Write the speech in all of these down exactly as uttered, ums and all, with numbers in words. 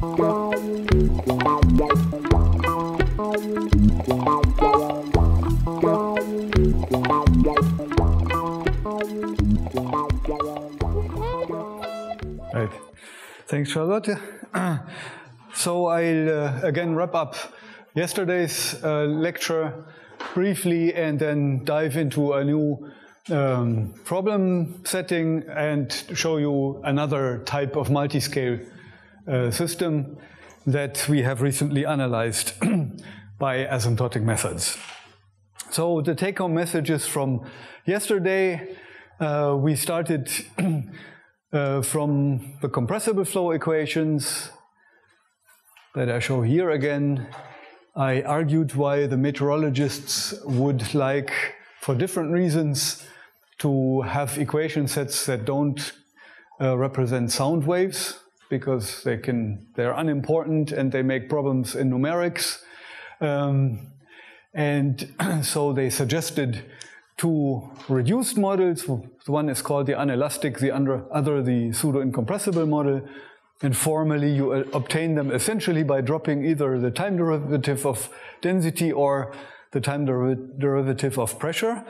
Right. Thanks, Charlotte. So I'll uh, again wrap up yesterday's uh, lecture briefly and then dive into a new um, problem setting and show you another type of multiscale uh, system that we have recently analyzed by asymptotic methods. So the take-home messages from yesterday, uh, we started uh, from the compressible flow equations that I show here again. I argued why the meteorologists would like, for different reasons, to have equation sets that don't uh, represent sound waves, because they can, they're unimportant and they make problems in numerics. Um, and so they suggested two reduced models. One is called the unelastic, the other the pseudo-incompressible model. And formally, you obtain them essentially by dropping either the time derivative of density or the time der derivative of pressure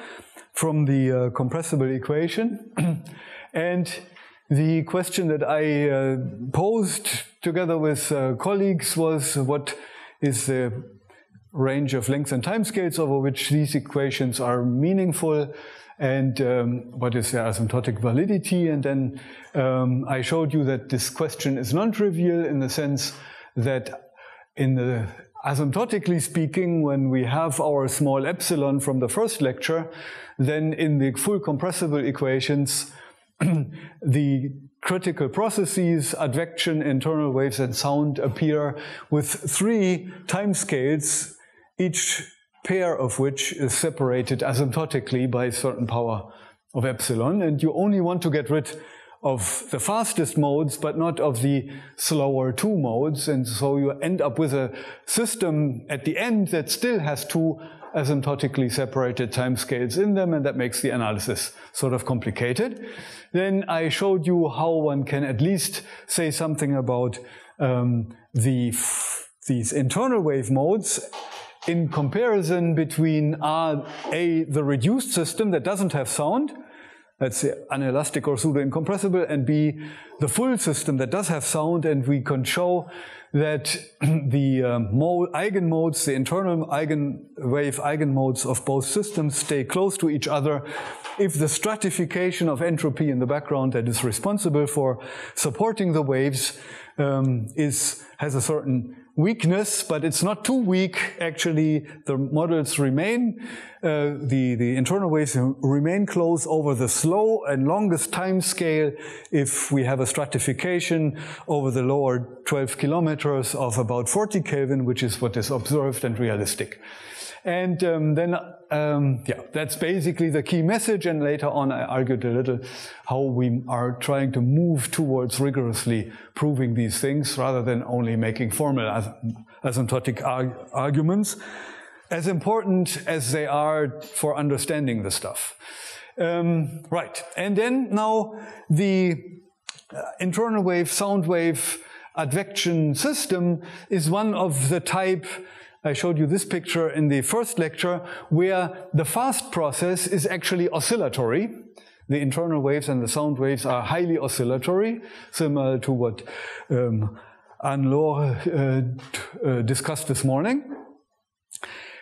from the uh, compressible equation. And the question that I uh, posed together with uh, colleagues was, what is the range of length and time scales over which these equations are meaningful? And um, what is their asymptotic validity? And then um, I showed you that this question is non-trivial in the sense that, in the asymptotically speaking, when we have our small epsilon from the first lecture, then in the full compressible equations, the critical processes, advection, internal waves, and sound appear with three timescales, each pair of which is separated asymptotically by a certain power of epsilon, and you only want to get rid of the fastest modes but not of the slower two modes, and so you end up with a system at the end that still has two asymptotically separated timescales in them, and that makes the analysis sort of complicated. Then I showed you how one can at least say something about um, the f these internal wave modes in comparison between R, A, the reduced system that doesn't have sound, that's the unelastic or pseudo-incompressible, and B, the full system that does have sound, and we can show that the um, mode, eigenmodes, the internal eigenwave eigenmodes of both systems stay close to each other if the stratification of entropy in the background that is responsible for supporting the waves um, is, has a certain weakness, but it's not too weak. Actually, the models remain, uh, the, the internal waves remain close over the slow and longest time scale if we have a stratification over the lower twelve kilometers of about forty Kelvin, which is what is observed and realistic. And um, then, um, yeah, that's basically the key message, and later on I argued a little how we are trying to move towards rigorously proving these things rather than only making formal asymptotic arg arguments, as important as they are for understanding the stuff. Um, right, and then now the uh, internal wave, sound wave, advection system is one of the type. I showed you this picture in the first lecture, where the fast process is actually oscillatory. The internal waves and the sound waves are highly oscillatory, similar to what um, Anne Lohr uh, uh, discussed this morning.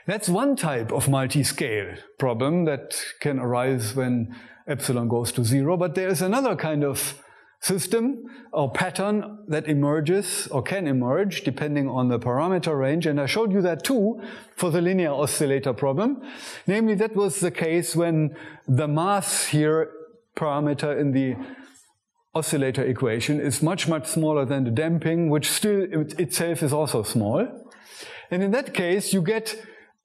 That's one type of multi-scale problem that can arise when epsilon goes to zero, but there is another kind of system or pattern that emerges or can emerge depending on the parameter range, and I showed you that too for the linear oscillator problem. Namely, that was the case when the mass here parameter in the oscillator equation is much, much smaller than the damping, which still itself is also small. And in that case, you get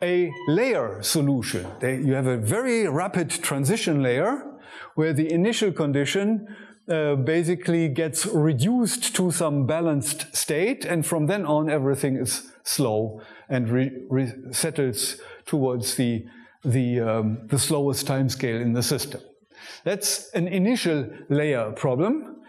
a layer solution. You have a very rapid transition layer where the initial condition Uh, basically gets reduced to some balanced state, and from then on everything is slow and re re settles towards the, the, um, the slowest time scale in the system. That's an initial layer problem,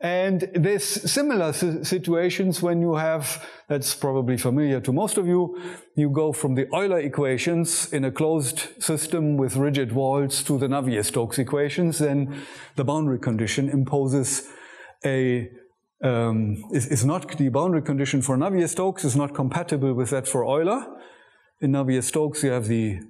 And there's similar situations when you have, that's probably familiar to most of you, you go from the Euler equations in a closed system with rigid walls to the Navier-Stokes equations, then the boundary condition imposes a, um, is, is not, the boundary condition for Navier-Stokes is not compatible with that for Euler. In Navier-Stokes you have the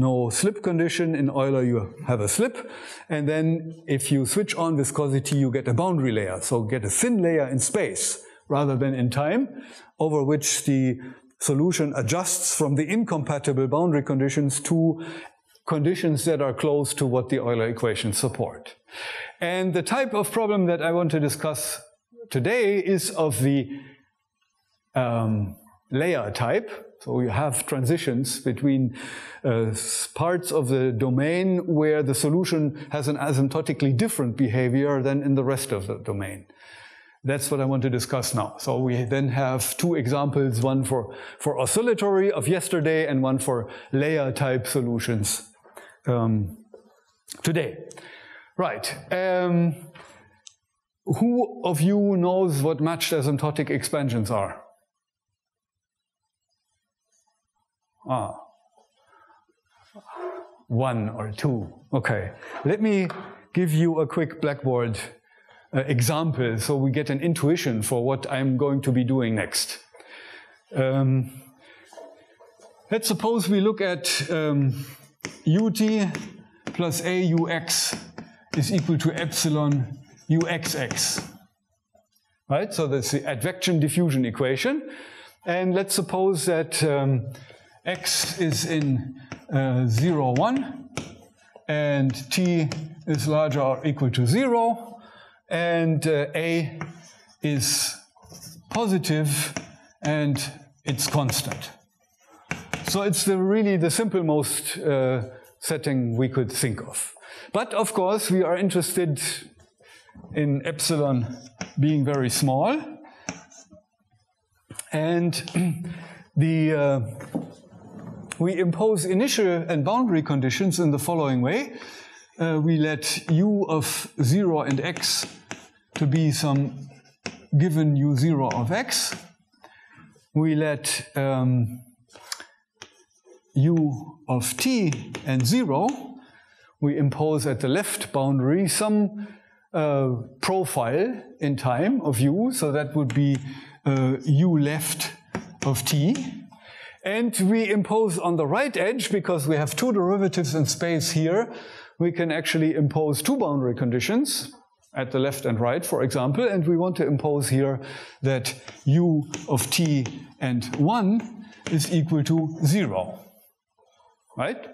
no slip condition, in Euler you have a slip, and then if you switch on viscosity you get a boundary layer, so get a thin layer in space rather than in time, over which the solution adjusts from the incompatible boundary conditions to conditions that are close to what the Euler equations support. And the type of problem that I want to discuss today is of the um, layer type. So you have transitions between uh, parts of the domain where the solution has an asymptotically different behavior than in the rest of the domain. That's what I want to discuss now. So we then have two examples, one for, for oscillatory of yesterday and one for layer type solutions um, today. Right. Um, who of you knows what matched asymptotic expansions are? Ah, one or two. Okay, let me give you a quick blackboard uh, example so we get an intuition for what I'm going to be doing next. Um, let's suppose we look at um, ut plus a ux is equal to epsilon uxx. Right, so that's the advection diffusion equation. And let's suppose that um, x is in uh, zero, one, and t is larger or equal to zero, and uh, a is positive, and it's constant. So it's the, really the simple most uh, setting we could think of. But of course we are interested in epsilon being very small, and the uh, we impose initial and boundary conditions in the following way. Uh, we let u of zero and x to be some given u zero of x. We let um, u of t and zero. We impose at the left boundary some uh, profile in time of u, so that would be uh, u left of t. And we impose on the right edge, because we have two derivatives in space here, we can actually impose two boundary conditions at the left and right, for example, and we want to impose here that u of t and one is equal to zero. Right?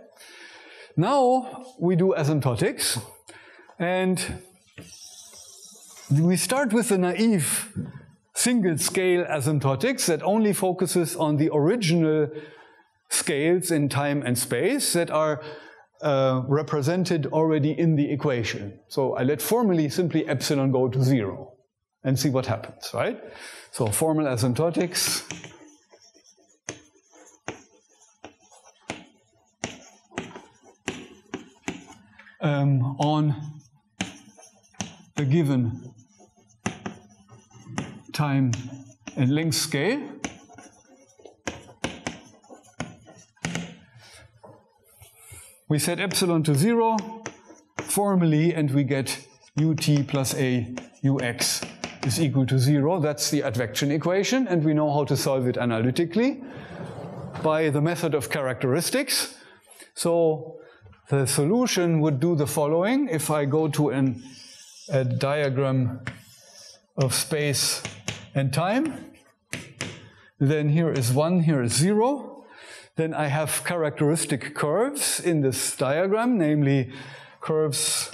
Now we do asymptotics, and we start with the naive single scale asymptotics that only focuses on the original scales in time and space that are uh, represented already in the equation. So I let formally simply epsilon go to zero and see what happens, right? So formal asymptotics. Um, on a given time and length scale. We set epsilon to zero formally, and we get ut plus a ux is equal to zero. That's the advection equation, and we know how to solve it analytically by the method of characteristics. So the solution would do the following. If I go to an, a diagram of space and time, then here is one, here is zero. Then I have characteristic curves in this diagram, namely curves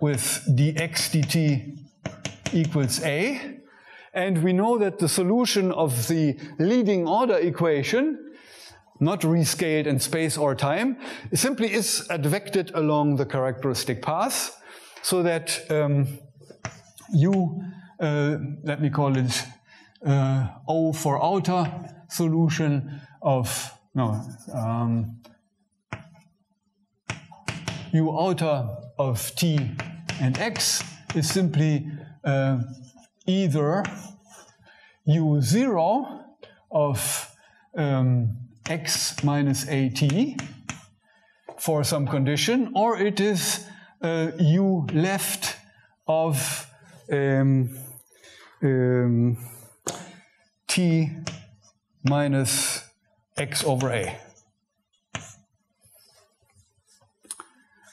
with dx dt equals a. And we know that the solution of the leading order equation, not rescaled in space or time, simply is advected along the characteristic path, so that um, u Uh, let me call it uh, O for outer solution of, no, um, U outer of T and X is simply uh, either u zero of um, x minus at for some condition, or it is uh, u left of um, um, t minus x over a.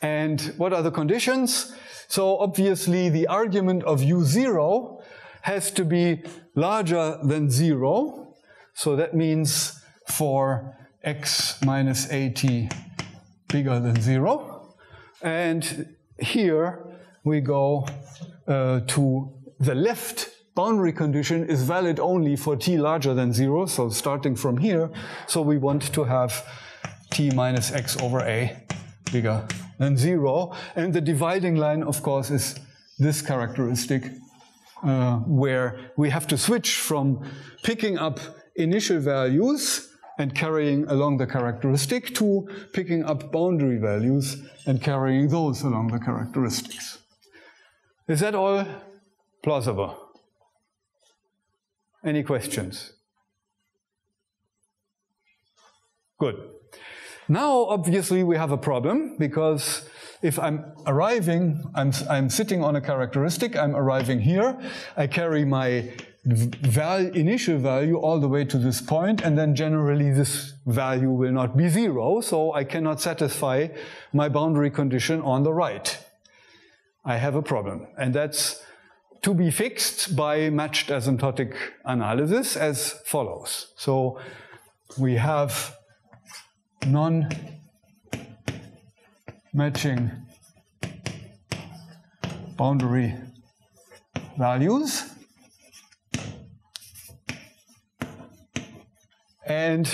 And what are the conditions? So obviously the argument of u zero has to be larger than zero. So that means for x minus at bigger than zero. And here we go uh, to the left boundary condition is valid only for t larger than zero. So starting from here, so we want to have t minus x over a bigger than zero. And the dividing line, of course, is this characteristic uh, where we have to switch from picking up initial values and carrying along the characteristic to picking up boundary values and carrying those along the characteristics. Is that all plausible? Any questions? Good. Now, obviously, we have a problem, because if I'm arriving, I'm, I'm sitting on a characteristic, I'm arriving here, I carry my val- initial value all the way to this point, and then generally this value will not be zero, so I cannot satisfy my boundary condition on the right. I have a problem, and that's to be fixed by matched asymptotic analysis as follows. So we have non-matching boundary values, and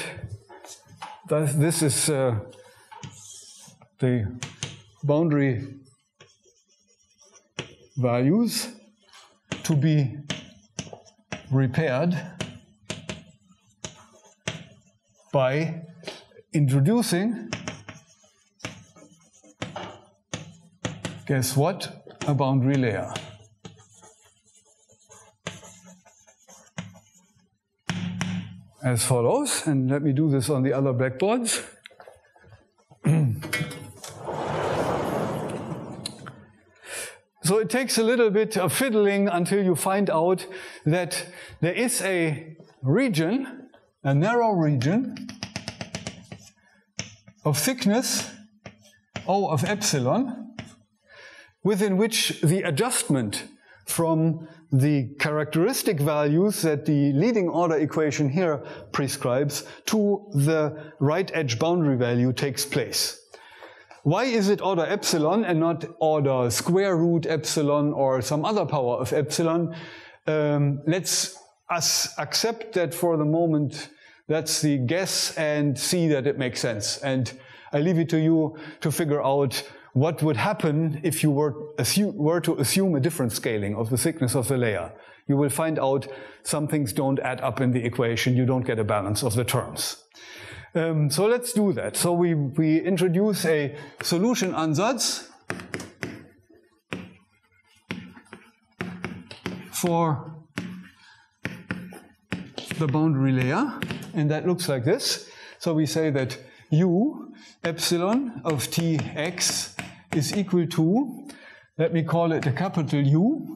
thus this is uh, the boundary values to be repaired by introducing, guess what? A boundary layer. As follows, and let me do this on the other blackboards. So it takes a little bit of fiddling until you find out that there is a region, a narrow region, of thickness O of epsilon, within which the adjustment from the characteristic values that the leading order equation here prescribes to the right edge boundary value takes place. Why is it order epsilon and not order square root epsilon or some other power of epsilon? Um, let's us accept that for the moment. That's the guess, and see that it makes sense. And I leave it to you to figure out what would happen if you were, assume, were to assume a different scaling of the thickness of the layer. You will find out some things don't add up in the equation. You don't get a balance of the terms. Um, so let's do that. So we, we introduce a solution ansatz for the boundary layer. And that looks like this. So we say that u epsilon of tx is equal to, let me call it a capital U.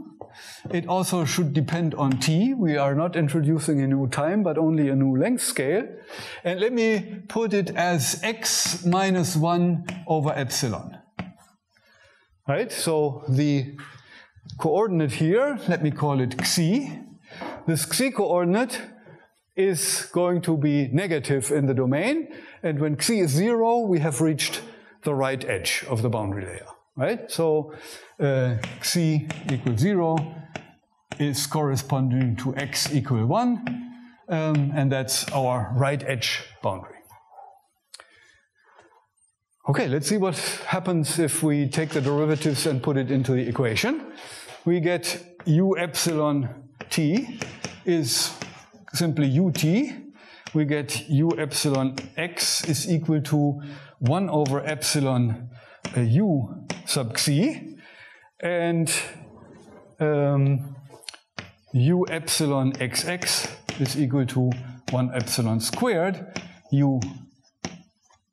It also should depend on t. We are not introducing a new time, but only a new length scale. And let me put it as x minus one over epsilon. Right? So the coordinate here, let me call it xi. This xi coordinate is going to be negative in the domain, and when xi is zero, we have reached the right edge of the boundary layer, right? So uh, xi equals zero is corresponding to x equal one, um, and that's our right edge boundary. Okay, let's see what happens if we take the derivatives and put it into the equation. We get u epsilon t is simply ut, we get u epsilon x is equal to one over epsilon uh, u sub xi, and um, u epsilon xx is equal to one epsilon squared u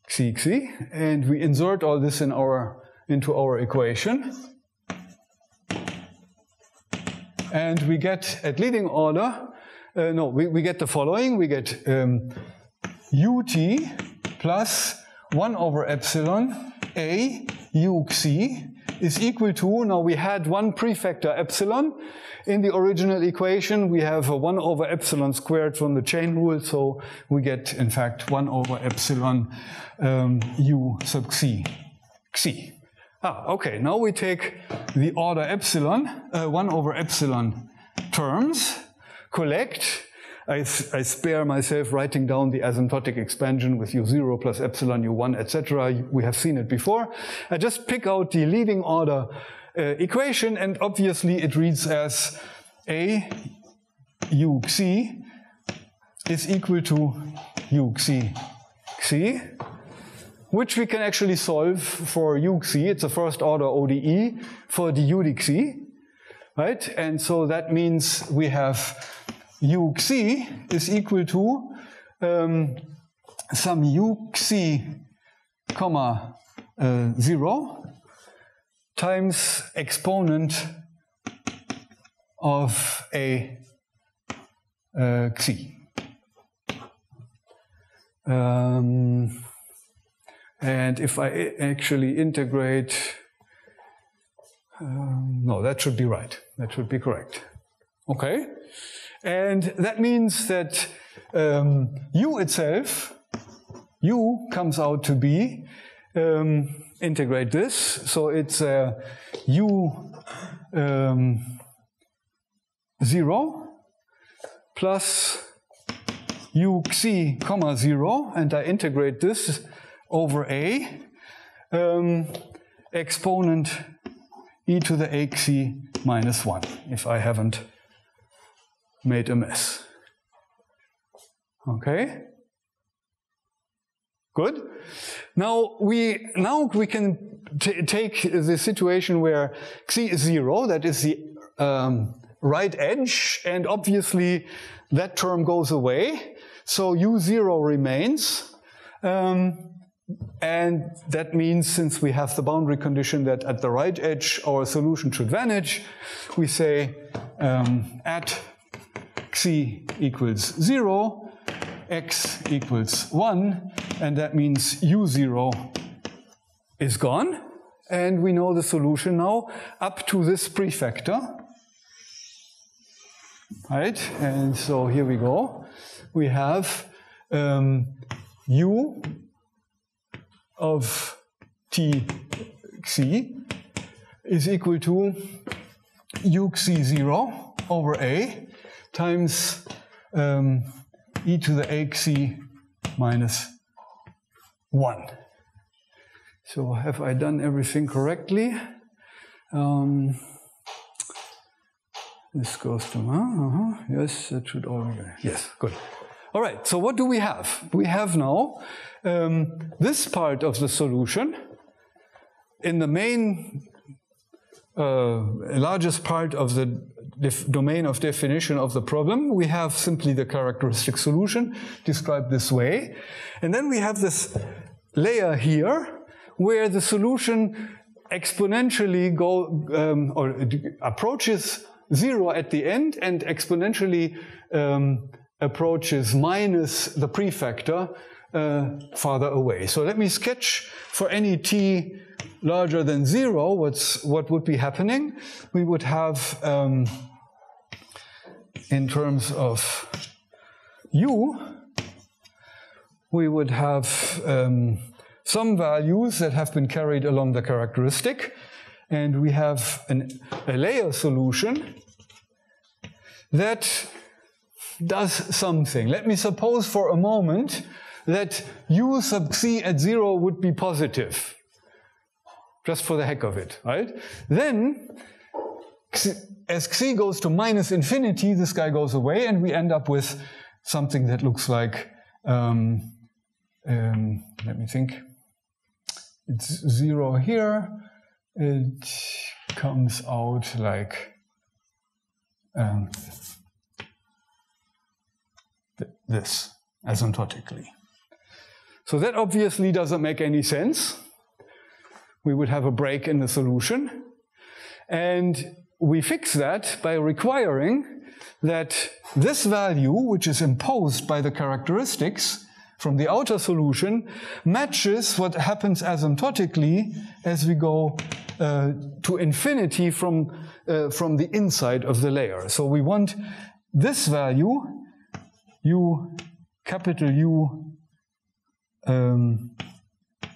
xi xi, and we insert all this in our into our equation, and we get at leading order. Uh, no, we, we get the following. We get um, ut plus one over epsilon a u xi is equal to, now we had one prefactor epsilon. In the original equation we have a one over epsilon squared from the chain rule, so we get in fact one over epsilon um, u sub xi xi. Ah, okay, now we take the order epsilon, uh, one over epsilon terms, collect, I, I spare myself writing down the asymptotic expansion with u zero plus epsilon u one, et cetera. We have seen it before. I just pick out the leading order uh, equation, and obviously it reads as a u xi is equal to u xi xi, which we can actually solve for u xi. It's a first order O D E for du xi, right? And so that means we have u xi is equal to um, some u xi comma uh, zero times exponent of a uh, xi. Um, and if I actually integrate, um, no, that should be right. That should be correct. Okay. And that means that um, u itself, u comes out to be, um, integrate this, so it's a u um, zero plus u xi comma zero, and I integrate this over a um, exponent e to the a xi minus one, if I haven't made a mess. Okay? Good. Now we now we can t take the situation where xi is zero, that is the um, right edge, and obviously that term goes away, so u zero remains, um, and that means, since we have the boundary condition that at the right edge our solution should vanish, we say um, at xi equals zero, x equals one, and that means u zero is gone, and we know the solution now up to this prefactor, right? And so here we go. We have um, u of t xi is equal to u xi zero over a times um, e to the a xi minus one. So have I done everything correctly? Um, this goes to, uh, uh-huh, yes, that should all be good. Yes, good. All right, so what do we have? We have now um, this part of the solution in the main uh, largest part of the domain of definition of the problem. We have simply the characteristic solution described this way, and then we have this layer here where the solution exponentially go um, or approaches zero at the end and exponentially um, approaches minus the prefactor uh, farther away. So let me sketch for any t larger than zero, what's, what would be happening? We would have, um, in terms of u, we would have um, some values that have been carried along the characteristic, and we have an, a layer solution that does something. Let me suppose for a moment that u sub xi at zero would be positive, just for the heck of it, right? Then, as xi goes to minus infinity, this guy goes away, and we end up with something that looks like, um, um, let me think, it's zero here, it comes out like um, th this asymptotically. So that obviously doesn't make any sense. We would have a break in the solution. And we fix that by requiring that this value, which is imposed by the characteristics from the outer solution, matches what happens asymptotically as we go uh, to infinity from, uh, from the inside of the layer. So we want this value, U capital U um,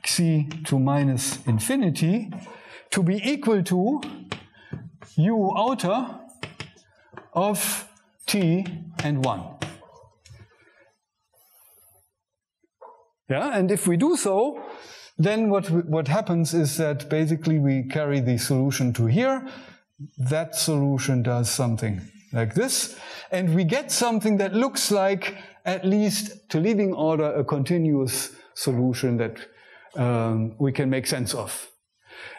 xi to minus infinity, to be equal to U outer of T and one. Yeah, and if we do so, then what, what happens is that basically we carry the solution to here. That solution does something like this, and we get something that looks like, at least to leading order, a continuous solution that um, we can make sense of.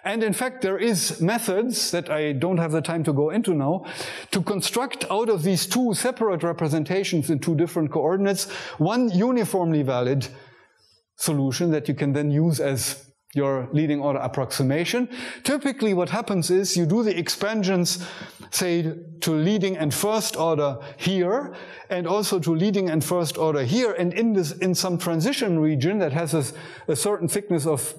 And in fact, there is methods that I don't have the time to go into now to construct out of these two separate representations in two different coordinates one uniformly valid solution that you can then use as your leading order approximation. Typically what happens is you do the expansions, say, to leading and first order here, and also to leading and first order here, and in this, in some transition region that has a, a certain thickness of,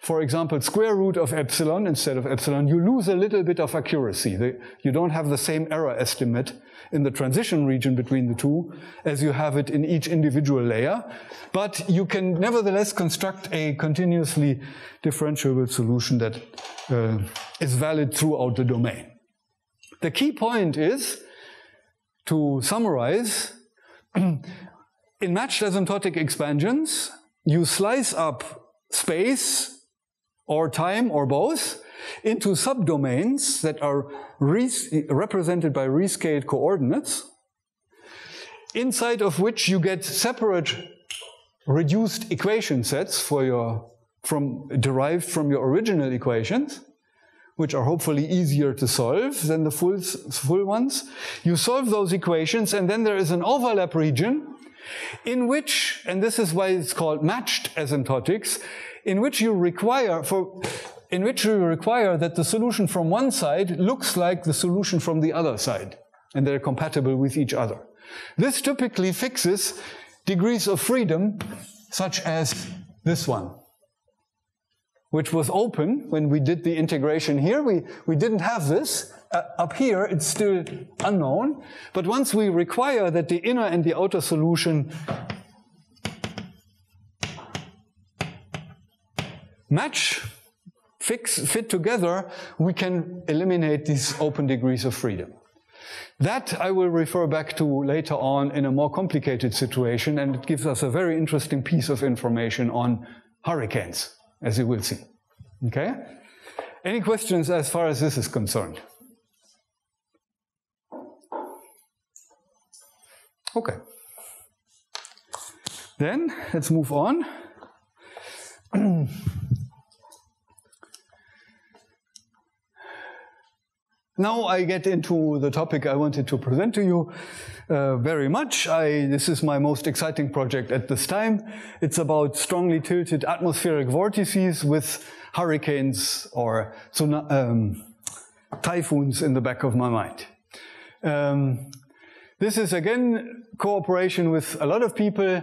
for example, square root of epsilon instead of epsilon, you lose a little bit of accuracy. The, you don't have the same error estimate in the transition region between the two as you have it in each individual layer. But you can nevertheless construct a continuously differentiable solution that uh, is valid throughout the domain. The key point is, to summarize, in matched asymptotic expansions, you slice up space or time, or both, into subdomains that are represented by rescaled coordinates, inside of which you get separate reduced equation sets for your, from, derived from your original equations, which are hopefully easier to solve than the full, full ones. You solve those equations, and then there is an overlap region in which, and this is why it's called matched asymptotics, in which you require for, in which you require that the solution from one side looks like the solution from the other side, and they're compatible with each other. This typically fixes degrees of freedom, such as this one, which was open when we did the integration here. We, we didn't have this. Uh, up here, it's still unknown. But once we require that the inner and the outer solution match, fix, fit together, we can eliminate these open degrees of freedom. That I will refer back to later on in a more complicated situation, and it gives us a very interesting piece of information on hurricanes, as you will see. Okay? Any questions as far as this is concerned? Okay. Then let's move on. Now I get into the topic I wanted to present to you uh, very much. I, this is my most exciting project at this time. It's about strongly tilted atmospheric vortices with hurricanes or um, typhoons in the back of my mind. Um, this is again cooperation with a lot of people.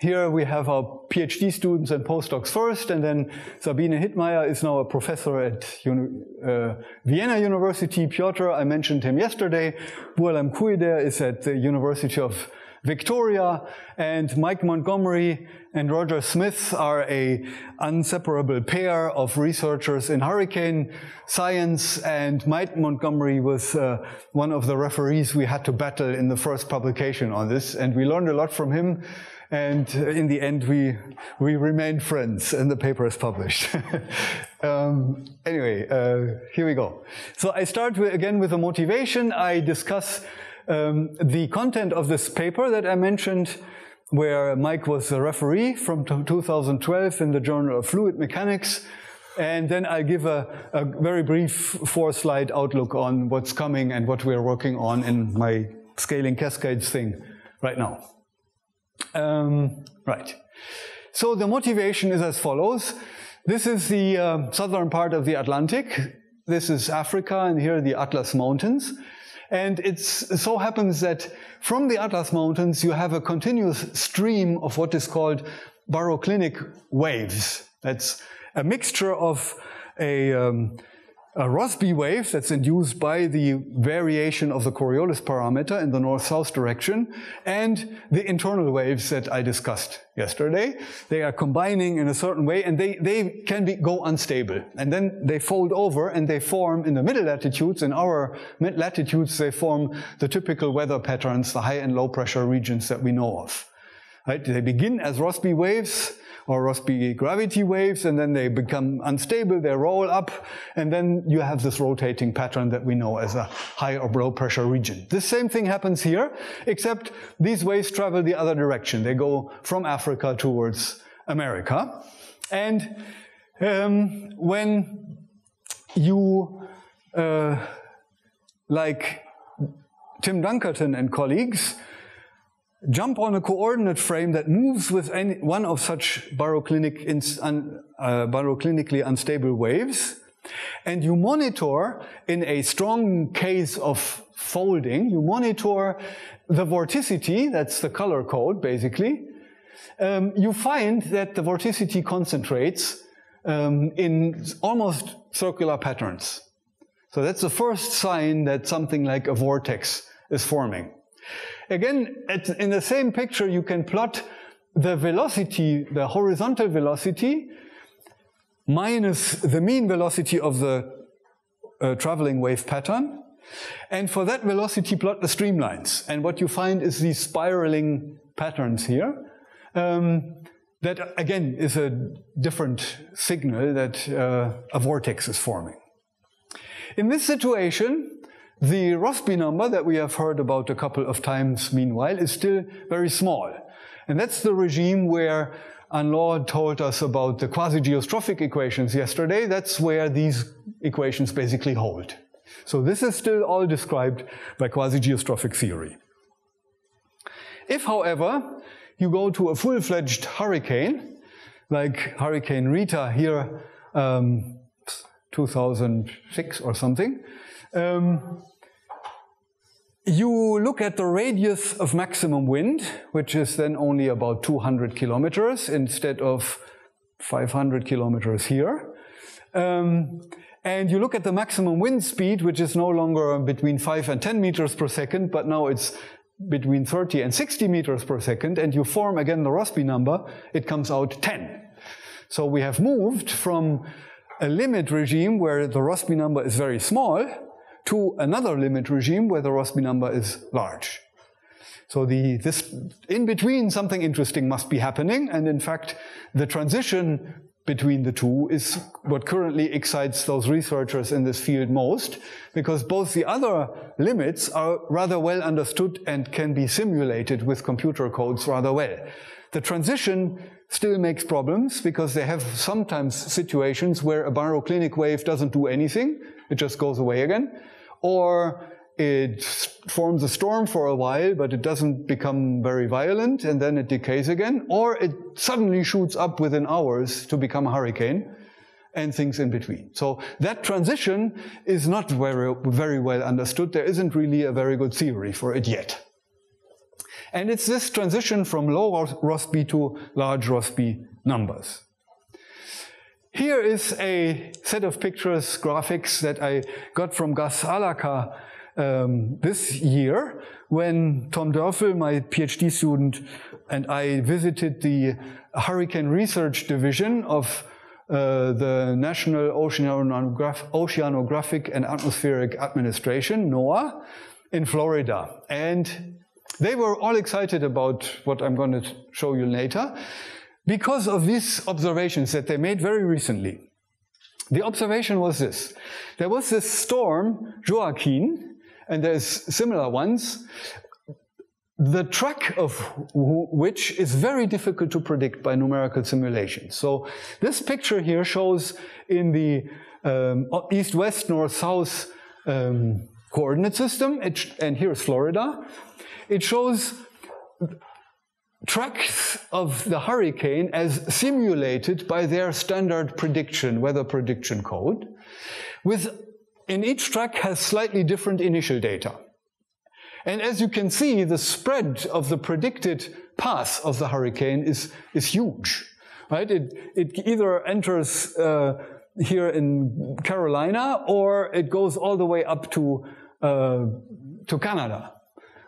Here we have our PhD students and postdocs first, and then Sabine Hittmeier is now a professor at uni uh, Vienna University. Piotr, I mentioned him yesterday. William Kuider is at the University of Victoria, and Mike Montgomery and Roger Smith are a inseparable pair of researchers in hurricane science, and Mike Montgomery was uh, one of the referees we had to battle in the first publication on this, and we learned a lot from him. And in the end, we, we remained friends, and the paper is published. um, anyway, uh, here we go. So I start with, again with a motivation. I discuss um, the content of this paper that I mentioned, where Mike was the referee, from two thousand twelve in the Journal of Fluid Mechanics. and then I'll give a, a very brief four-slide outlook on what's coming and what we're working on in my scaling cascades thing right now. Um, right. So the motivation is as follows. This is the uh, southern part of the Atlantic. This is Africa, and here are the Atlas Mountains. And it so happens that from the Atlas Mountains, you have a continuous stream of what is called baroclinic waves. That's a mixture of a, um, a Rossby wave that's induced by the variation of the Coriolis parameter in the north-south direction and the internal waves that I discussed yesterday. They are combining in a certain way, and they, they can be, go unstable. And then they fold over, and they form in the middle latitudes, in our mid-latitudes, they form the typical weather patterns, the high and low pressure regions that we know of. Right? They begin as Rossby waves or Rossby gravity waves, and then they become unstable, they roll up, and then you have this rotating pattern that we know as a high or low pressure region. The same thing happens here, except these waves travel the other direction. They go from Africa towards America. And um, when you, uh, like Tim Dunkerton and colleagues, jump on a coordinate frame that moves with any one of such baroclinic un, uh, baroclinically unstable waves, and you monitor, in a strong case of folding, you monitor the vorticity, that's the color code basically, um, you find that the vorticity concentrates um, in almost circular patterns. So that's the first sign that something like a vortex is forming. Again, in the same picture, you can plot the velocity, the horizontal velocity, minus the mean velocity of the uh, traveling wave pattern. And for that velocity, plot the streamlines. And what you find is these spiraling patterns here. Um, that, again, is a different signal that uh, a vortex is forming. In this situation, the Rossby number that we have heard about a couple of times meanwhile is still very small. And that's the regime where Anne Lohr told us about the quasi-geostrophic equations yesterday. That's where these equations basically hold. So this is still all described by quasi-geostrophic theory. If, however, you go to a full-fledged hurricane, like Hurricane Rita here, um, two thousand six or something, um, you look at the radius of maximum wind, which is then only about two hundred kilometers instead of five hundred kilometers here. Um, and you look at the maximum wind speed, which is no longer between five and ten meters per second, but now it's between thirty and sixty meters per second, and you form again the Rossby number, it comes out ten. So we have moved from a limit regime where the Rossby number is very small to another limit regime where the Rossby number is large. So the, this, in between, something interesting must be happening, and in fact, the transition between the two is what currently excites those researchers in this field most, because both the other limits are rather well understood and can be simulated with computer codes rather well. The transition still makes problems because they have sometimes situations where a baroclinic wave doesn't do anything, it just goes away again, or it forms a storm for a while, but it doesn't become very violent, and then it decays again, or it suddenly shoots up within hours to become a hurricane, and things in between. So that transition is not very, very well understood. There isn't really a very good theory for it yet. And it's this transition from low Rossby to large Rossby numbers. Here is a set of pictures, graphics, that I got from Gus Alaka um, this year, when Tom Dörfel, my PhD student, and I visited the Hurricane Research Division of uh, the National Oceanograph- Oceanographic and Atmospheric Administration, NOAA, in Florida. And they were all excited about what I'm going to show you later because of these observations that they made very recently. The observation was this. There was this storm, Joaquin, and there's similar ones, the track of which is very difficult to predict by numerical simulation. So this picture here shows in the um, east-west, north-south um, coordinate system, it, and here's Florida, it shows tracks of the hurricane as simulated by their standard prediction, weather prediction code, with, in each track has slightly different initial data. And as you can see, the spread of the predicted path of the hurricane is, is huge, right? It, it either enters uh, here in Carolina, or it goes all the way up to, uh, to Canada,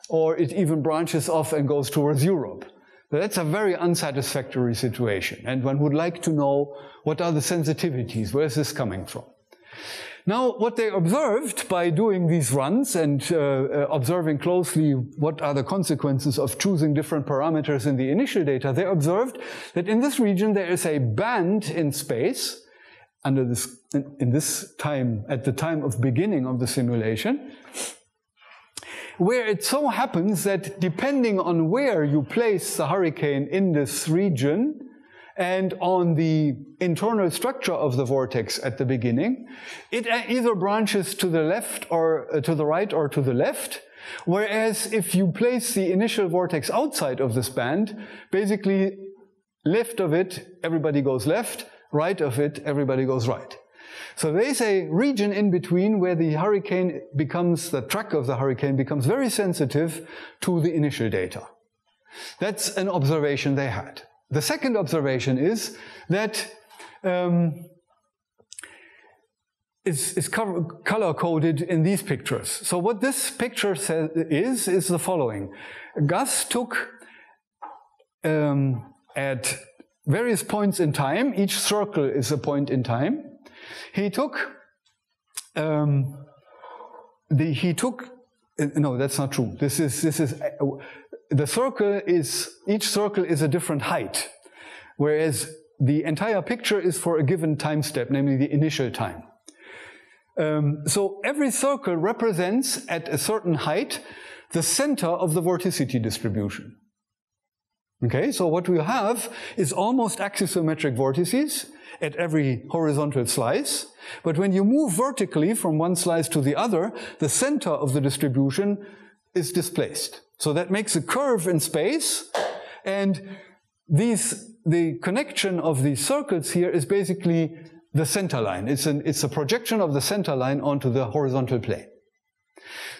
or it even branches off and goes towards Europe. That's a very unsatisfactory situation, and one would like to know what are the sensitivities, where is this coming from? Now, what they observed by doing these runs and uh, observing closely what are the consequences of choosing different parameters in the initial data, they observed that in this region there is a band in space under this, in this time, at the time of beginning of the simulation, where it so happens that depending on where you place the hurricane in this region, and on the internal structure of the vortex at the beginning, it either branches to the left or uh, to the right or to the left, whereas if you place the initial vortex outside of this band, basically left of it, everybody goes left, right of it, everybody goes right. So there's a region in between where the hurricane becomes, the track of the hurricane becomes very sensitive to the initial data. That's an observation they had. The second observation is that um, is, is color-coded in these pictures. So what this picture says is, is the following. Gus took um, at various points in time, each circle is a point in time, he took, um, the, he took, uh, no, that's not true. This is, this is, uh, The circle is, each circle is a different height, whereas the entire picture is for a given time step, namely the initial time. Um, so every circle represents, at a certain height, the center of the vorticity distribution. Okay, so what we have is almost axisymmetric vortices at every horizontal slice, but when you move vertically from one slice to the other, the center of the distribution is displaced. So that makes a curve in space, and these, the connection of these circles here is basically the center line. It's, an, it's a projection of the center line onto the horizontal plane.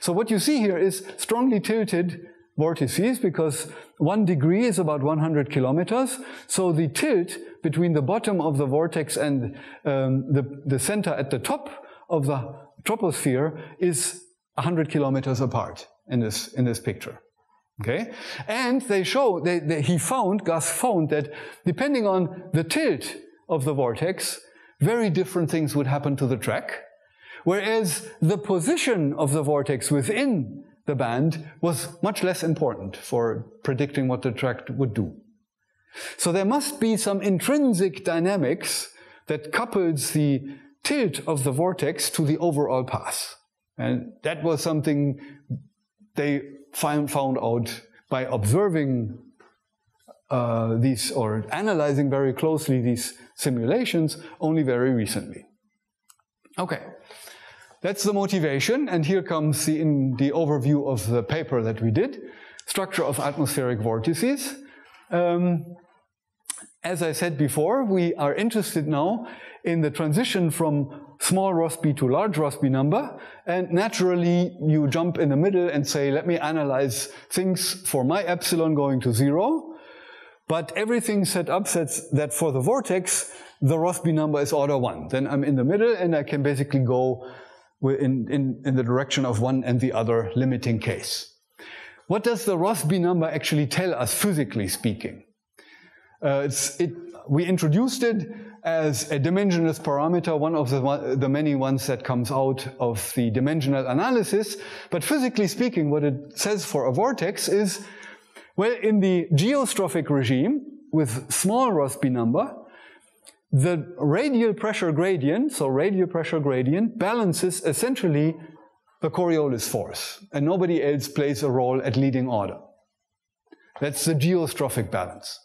So what you see here is strongly tilted vortices, because one degree is about one hundred kilometers, so the tilt between the bottom of the vortex and um, the, the center at the top of the troposphere is one hundred kilometers apart in this, in this picture. Okay? And they show, they, they, he found, Gus found that depending on the tilt of the vortex, very different things would happen to the track, whereas the position of the vortex within the band was much less important for predicting what the track would do. So there must be some intrinsic dynamics that couples the tilt of the vortex to the overall path. And that was something they find, found out by observing uh, these, or analyzing very closely these simulations, only very recently. Okay, that's the motivation, and here comes the, in the overview of the paper that we did, Structure of Atmospheric Vortices. Um, as I said before, we are interested now in the transition from small Rossby to large Rossby number, and naturally you jump in the middle and say, let me analyze things for my epsilon going to zero, but everything set up says that for the vortex, the Rossby number is order one. Then I'm in the middle and I can basically go in, in, in the direction of one and the other limiting case. What does the Rossby number actually tell us, physically speaking? Uh, it's, it, we introduced it as a dimensionless parameter, one of the, the many ones that comes out of the dimensional analysis. But physically speaking, what it says for a vortex is, well, in the geostrophic regime with small Rossby number, the radial pressure gradient, so radial pressure gradient, balances essentially the Coriolis force, and nobody else plays a role at leading order. That's the geostrophic balance.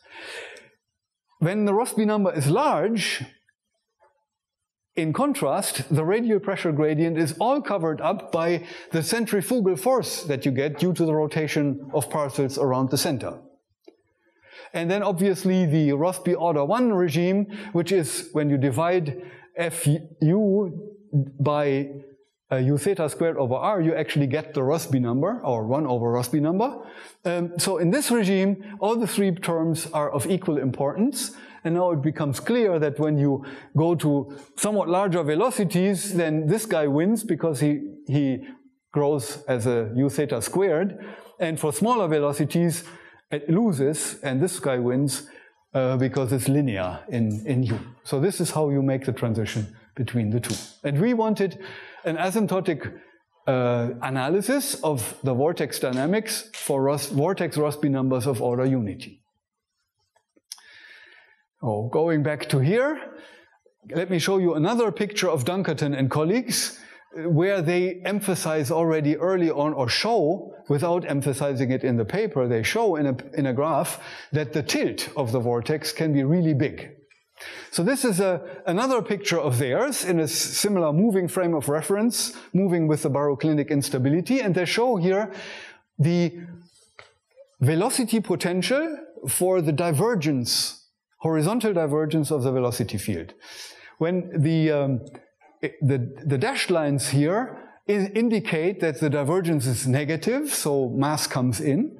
When the Rossby number is large, in contrast, the radial pressure gradient is all covered up by the centrifugal force that you get due to the rotation of parcels around the center. And then obviously the Rossby order one regime, which is when you divide F U by uh, u theta squared over r, you actually get the Rossby number, or one over Rossby number. Um, so in this regime, all the three terms are of equal importance. And now it becomes clear that when you go to somewhat larger velocities, then this guy wins because he, he grows as a u theta squared. And for smaller velocities, it loses, and this guy wins uh, because it's linear in, in u. So this is how you make the transition between the two. And we wanted an asymptotic uh, analysis of the vortex dynamics for Ross, vortex Rossby numbers of order unity. Oh, going back to here, let me show you another picture of Dunkerton and colleagues, where they emphasize already early on, or show, without emphasizing it in the paper, they show in a, in a graph that the tilt of the vortex can be really big. So this is a, another picture of theirs in a similar moving frame of reference, moving with the baroclinic instability, and they show here the velocity potential for the divergence, horizontal divergence of the velocity field. When the um, The, the dashed lines here is indicate that the divergence is negative, so mass comes in.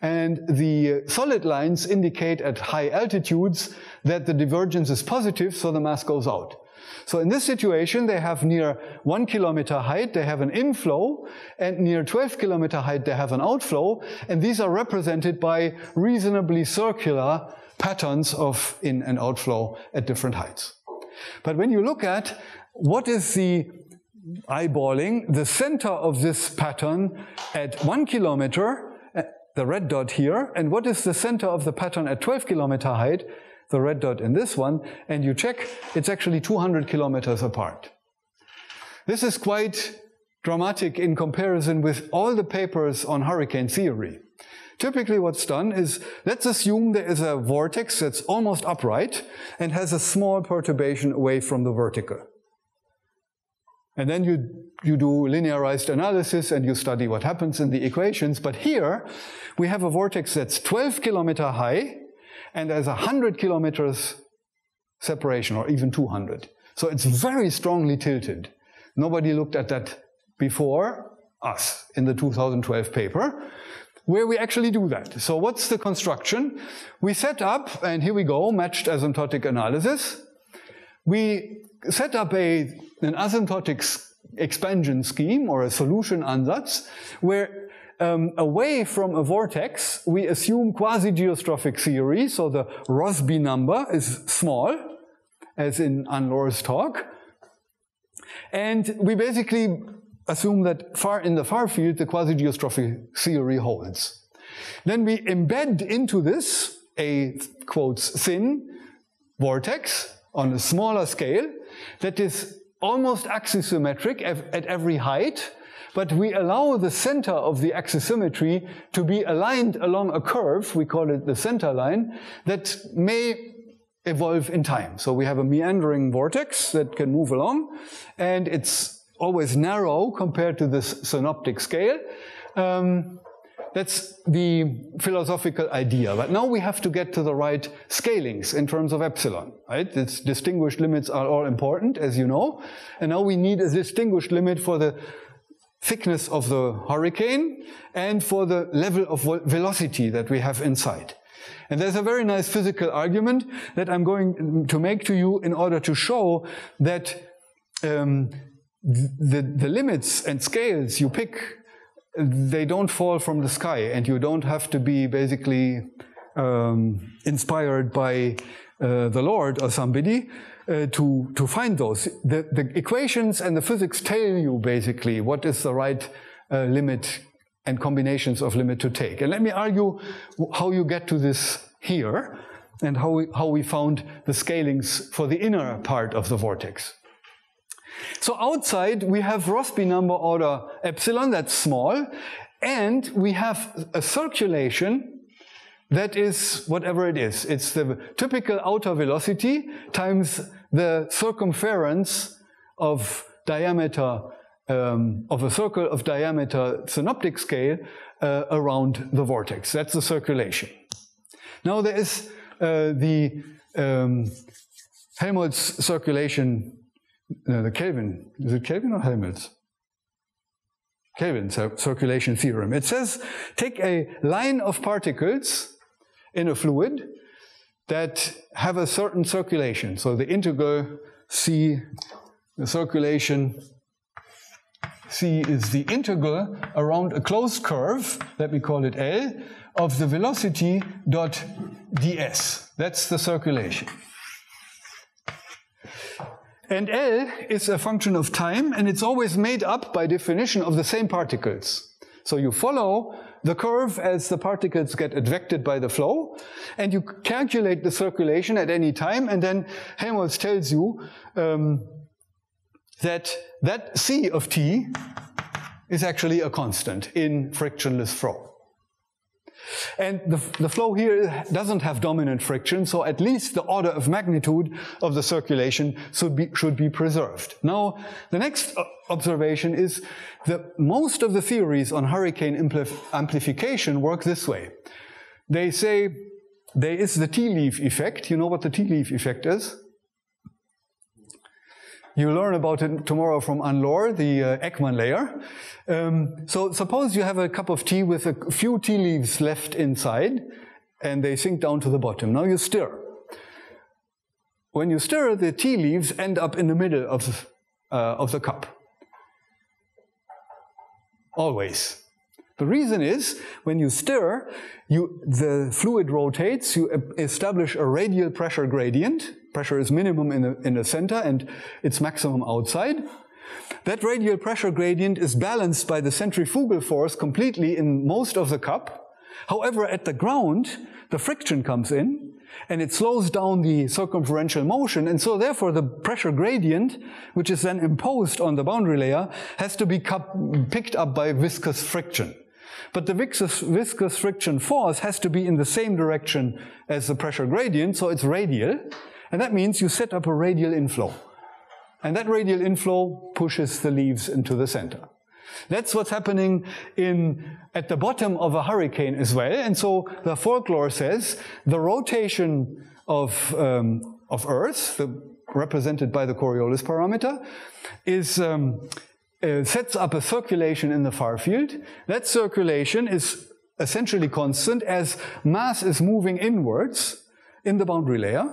And the solid lines indicate at high altitudes that the divergence is positive, so the mass goes out. So in this situation, they have near one kilometer height, they have an inflow, and near twelve kilometer height, they have an outflow. And these are represented by reasonably circular patterns of in and outflow at different heights. But when you look at what is the eyeballing, the center of this pattern at one kilometer, the red dot here, and what is the center of the pattern at twelve kilometer height, the red dot in this one, and you check, it's actually two hundred kilometers apart. This is quite dramatic in comparison with all the papers on hurricane theory. Typically what's done is, let's assume there is a vortex that's almost upright and has a small perturbation away from the vertical. And then you, you do linearized analysis and you study what happens in the equations. But here we have a vortex that's twelve kilometer high and there's one hundred kilometers separation, or even two hundred. So it's very strongly tilted. Nobody looked at that before us in the two thousand twelve paper, where we actually do that. So what's the construction? We set up, and here we go, matched asymptotic analysis. We set up a an asymptotic expansion scheme, or a solution ansatz, where um, away from a vortex, we assume quasi-geostrophic theory, so the Rossby number is small, as in Anne Lohr's talk, and we basically assume that far in the far field, the quasi-geostrophic theory holds. Then we embed into this a, quotes, thin vortex on a smaller scale that is almost axisymmetric at every height, but we allow the center of the axisymmetry to be aligned along a curve, we call it the center line, that may evolve in time. So we have a meandering vortex that can move along, and it's always narrow compared to this synoptic scale. Um, That's the philosophical idea, but now we have to get to the right scalings in terms of epsilon, right? Its distinguished limits are all important, as you know, and now we need a distinguished limit for the thickness of the hurricane and for the level of velocity that we have inside. And there's a very nice physical argument that I'm going to make to you in order to show that um, the, the limits and scales you pick, they don't fall from the sky, and you don't have to be basically um, inspired by uh, the Lord or somebody uh, to, to find those. The, the equations and the physics tell you basically what is the right uh, limit and combinations of limit to take. And let me argue how you get to this here, and how we, how we found the scalings for the inner part of the vortex. So outside, we have Rossby number order epsilon, that's small, and we have a circulation That is whatever it is. It's the typical outer velocity times the circumference of diameter um, of a circle of diameter synoptic scale uh, around the vortex. That's the circulation. Now there is uh, the um, Helmholtz circulation, uh, the Kelvin, is it Kelvin or Helmholtz? Kelvin circulation theorem. It says take a line of particles in a fluid that have a certain circulation. So the integral C, the circulation C is the integral around a closed curve, let me call it L, of the velocity dot ds. That's the circulation. And L is a function of time, and it's always made up by definition of the same particles. So you follow the curve as the particles get advected by the flow, and you calculate the circulation at any time, and then Helmholtz tells you um, that that C of t is actually a constant in frictionless flow. And the, the flow here doesn't have dominant friction, so at least the order of magnitude of the circulation should be, should be preserved. Now, the next observation is that most of the theories on hurricane amplification work this way. They say there is the tea leaf effect. You know what the tea leaf effect is? You learn about it tomorrow from Anne Lohr, the uh, Ekman layer. Um, so suppose you have a cup of tea with a few tea leaves left inside, and they sink down to the bottom. Now you stir. When you stir, the tea leaves end up in the middle of, uh, of the cup. Always. The reason is, when you stir, you, the fluid rotates, you establish a radial pressure gradient. Pressure is minimum in the, in the center and it's maximum outside. That radial pressure gradient is balanced by the centrifugal force completely in most of the cup. However, at the ground, the friction comes in and it slows down the circumferential motion, and so therefore the pressure gradient, which is then imposed on the boundary layer, has to be picked up by viscous friction. But the viscous, viscous friction force has to be in the same direction as the pressure gradient, so it's radial. And that means you set up a radial inflow. And that radial inflow pushes the leaves into the center. That's what's happening in, at the bottom of a hurricane as well. And so the folklore says the rotation of, um, of Earth, the, represented by the Coriolis parameter, is... Um, Uh, sets up a circulation in the far field. That circulation is essentially constant as mass is moving inwards in the boundary layer.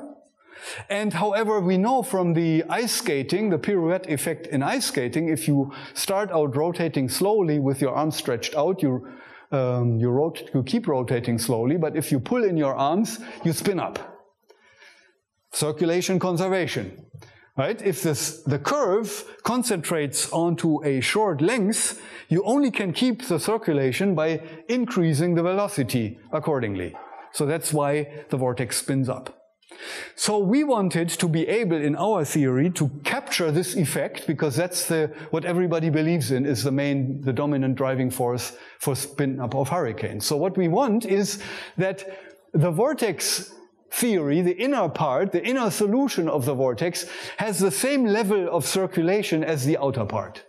And however, we know from the ice skating, the pirouette effect in ice skating, if you start out rotating slowly with your arms stretched out, you, um, you, rot- you keep rotating slowly, but if you pull in your arms, you spin up. Circulation conservation. Right? If this, the curve concentrates onto a short length, you only can keep the circulation by increasing the velocity accordingly. So that's why the vortex spins up. So we wanted to be able in our theory to capture this effect, because that's the, what everybody believes in is the main, the dominant driving force for spin up of hurricanes. So what we want is that the vortex theory, the inner part, the inner solution of the vortex, has the same level of circulation as the outer part.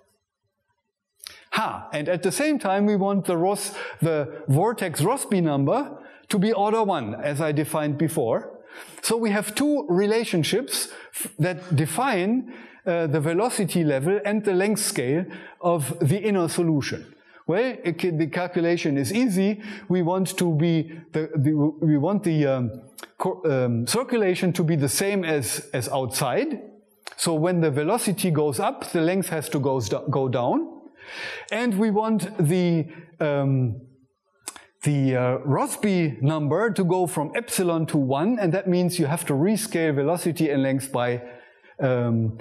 Ha! And at the same time, we want the, Ros, the vortex Rossby number to be order one, as I defined before. So we have two relationships that define uh, the velocity level and the length scale of the inner solution. Well, it can, the calculation is easy. We want to be the, the we want the um, um, circulation to be the same as as outside. So when the velocity goes up, the length has to goes go down, and we want the um, the uh, Rossby number to go from epsilon to one, and that means you have to rescale velocity and length by um,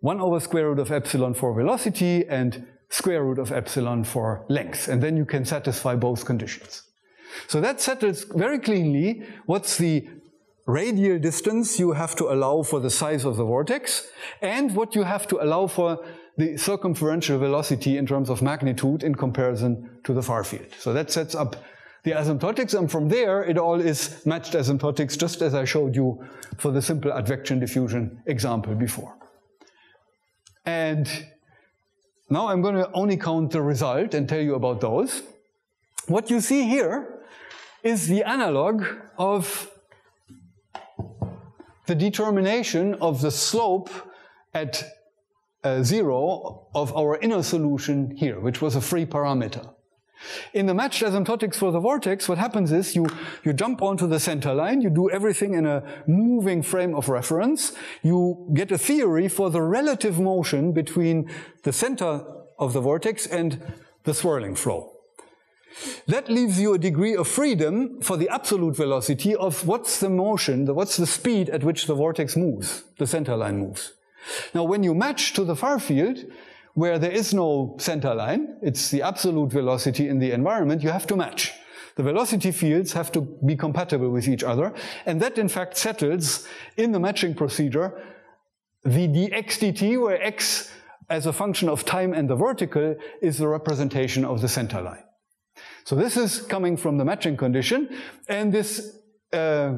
one over square root of epsilon for velocity and square root of epsilon for length, and then you can satisfy both conditions. So that settles very cleanly what's the radial distance you have to allow for the size of the vortex, and what you have to allow for the circumferential velocity in terms of magnitude in comparison to the far field. So that sets up the asymptotics, and from there it all is matched asymptotics, just as I showed you for the simple advection diffusion example before. And now I'm going to only count the result and tell you about those. What you see here is the analog of the determination of the slope at uh, zero of our inner solution here, which was a free parameter. In the matched asymptotics for the vortex, what happens is you, you jump onto the center line, you do everything in a moving frame of reference, you get a theory for the relative motion between the center of the vortex and the swirling flow. That leaves you a degree of freedom for the absolute velocity of what's the motion, what's the speed at which the vortex moves, the center line moves. Now when you match to the far field, where there is no center line, it's the absolute velocity in the environment, you have to match. The velocity fields have to be compatible with each other, and that in fact settles in the matching procedure the dx dt, where x as a function of time and the vertical is the representation of the center line. So this is coming from the matching condition, and this uh,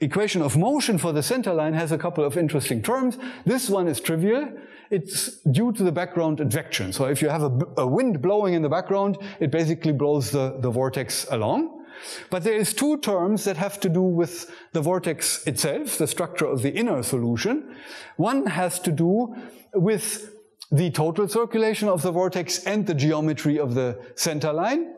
equation of motion for the center line has a couple of interesting terms. This one is trivial. It's due to the background advection. So if you have a, a wind blowing in the background, it basically blows the, the vortex along. But there is two terms that have to do with the vortex itself, the structure of the inner solution. One has to do with the total circulation of the vortex and the geometry of the center line.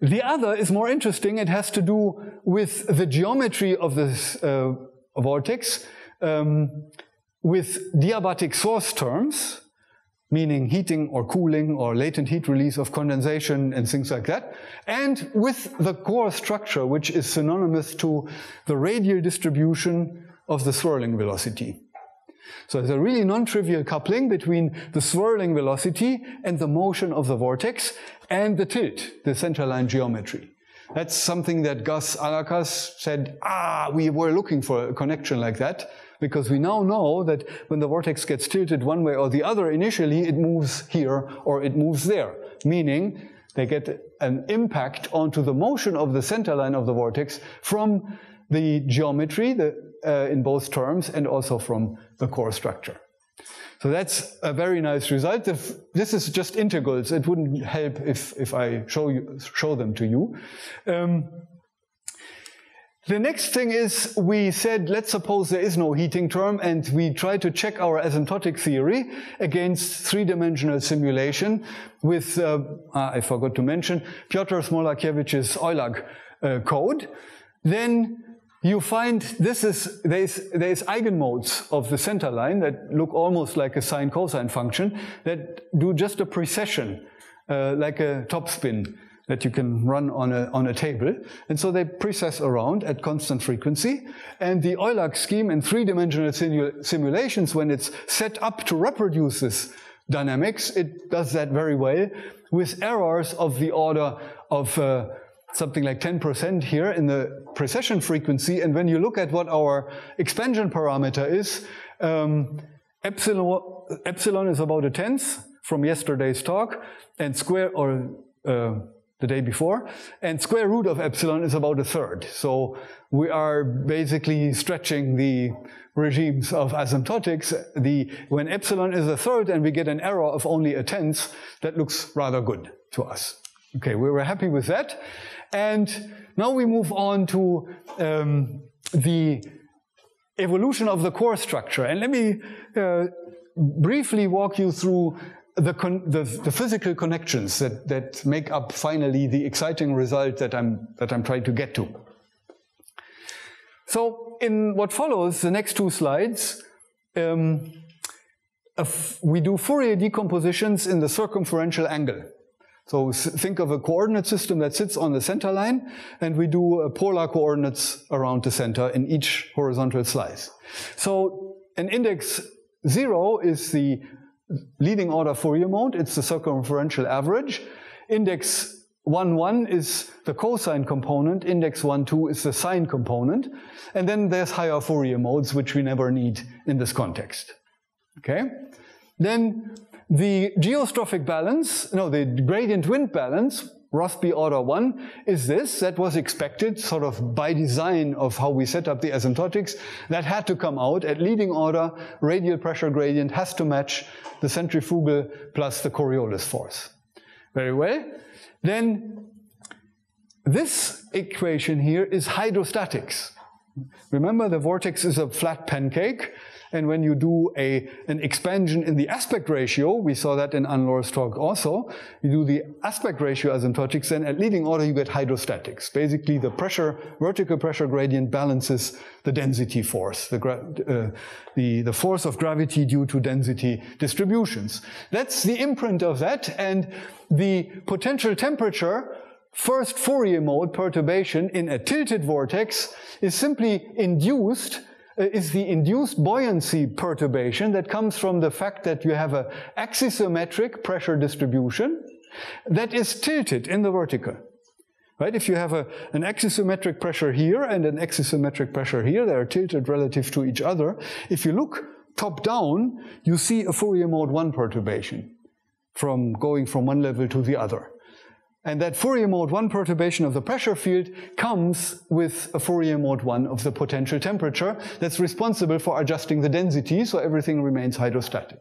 The other is more interesting. It has to do with the geometry of this uh, vortex um, with adiabatic source terms, meaning heating or cooling or latent heat release of condensation and things like that, and with the core structure, which is synonymous to the radial distribution of the swirling velocity. So there's a really non-trivial coupling between the swirling velocity and the motion of the vortex and the tilt, the center line geometry. That's something that Gus Alaka said, ah, we were looking for a connection like that, because we now know that when the vortex gets tilted one way or the other, initially it moves here or it moves there, meaning they get an impact onto the motion of the center line of the vortex from the geometry, the Uh, in both terms, and also from the core structure. So that's a very nice result. If this is just integrals, it wouldn't help if, if I show, you, show them to you. Um, the next thing is, we said, let's suppose there is no heating term, and we try to check our asymptotic theory against three-dimensional simulation with, uh, ah, I forgot to mention, Piotr Smolakiewicz's Eulag uh, code. Then you find this is, there is, there is eigenmodes of the center line that look almost like a sine cosine function that do just a precession, uh, like a topspin that you can run on a, on a table. And so they precess around at constant frequency. And the Eulag scheme in three-dimensional simul simulations, when it's set up to reproduce this dynamics, it does that very well with errors of the order of uh, something like ten percent here in the precession frequency. And when you look at what our expansion parameter is, um, epsilon, epsilon is about a tenth from yesterday's talk, and square, or uh, the day before, and square root of epsilon is about a third. So we are basically stretching the regimes of asymptotics. The, when epsilon is a third and we get an error of only a tenth, that looks rather good to us. Okay, we were happy with that. And now we move on to um, the evolution of the core structure. And let me uh, briefly walk you through the, con the, the physical connections that, that make up finally the exciting result that I'm, that I'm trying to get to. So in what follows, the next two slides, um, we do Fourier decompositions in the circumferential angle. So think of a coordinate system that sits on the center line, and we do uh, polar coordinates around the center in each horizontal slice. So an index zero is the leading order Fourier mode, it's the circumferential average. Index one, one is the cosine component, index one, two is the sine component, and then there's higher Fourier modes, which we never need in this context. Okay? Then the geostrophic balance, no, the gradient wind balance Rossby order one is this, that was expected sort of by design of how we set up the asymptotics. That had to come out at leading order, radial pressure gradient has to match the centrifugal plus the Coriolis force. Very well. Then this equation here is hydrostatics. Remember, the vortex is a flat pancake, and when you do a, an expansion in the aspect ratio, we saw that in Anne Lohr's talk also, you do the aspect ratio asymptotics, then at leading order you get hydrostatics. Basically the pressure, vertical pressure gradient balances the density force, the, uh, the, the force of gravity due to density distributions. That's the imprint of that, and the potential temperature first Fourier mode perturbation in a tilted vortex is simply induced, uh, is the induced buoyancy perturbation that comes from the fact that you have an axisymmetric pressure distribution that is tilted in the vertical. Right? If you have a, an axisymmetric pressure here and an axisymmetric pressure here, they are tilted relative to each other. If you look top down, you see a Fourier mode one perturbation from going from one level to the other. And that Fourier mode one perturbation of the pressure field comes with a Fourier mode one of the potential temperature that's responsible for adjusting the density, so everything remains hydrostatic.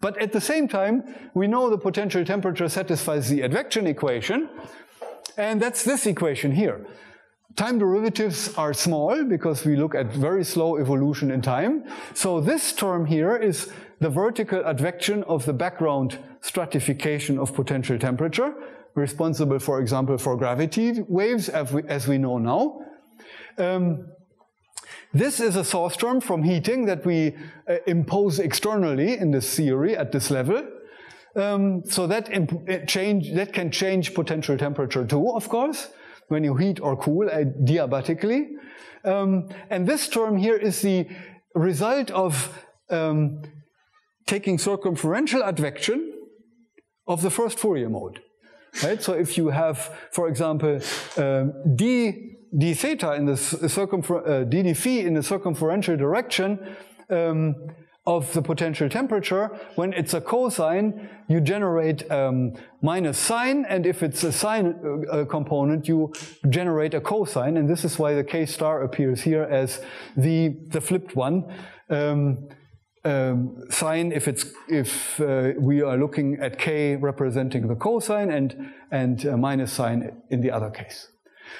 But at the same time, we know the potential temperature satisfies the advection equation, and that's this equation here. Time derivatives are small because we look at very slow evolution in time. So this term here is the vertical advection of the background stratification of potential temperature, responsible, for example, for gravity waves as we, as we know now. Um, this is a source term from heating that we uh, impose externally in this theory at this level. Um, so that, imp change, that can change potential temperature too, of course, when you heat or cool adiabatically. Um, and this term here is the result of um, taking circumferential advection of the first Fourier mode. Right? So if you have, for example, um, d, d theta in the circumfer uh, d d phi in the circumferential direction um, of the potential temperature, when it's a cosine, you generate um, minus sine, and if it's a sine uh, component, you generate a cosine, and this is why the K star appears here as the, the flipped one. Um, um, sine, if, it's, if uh, we are looking at K representing the cosine, and, and uh, minus sine in the other case.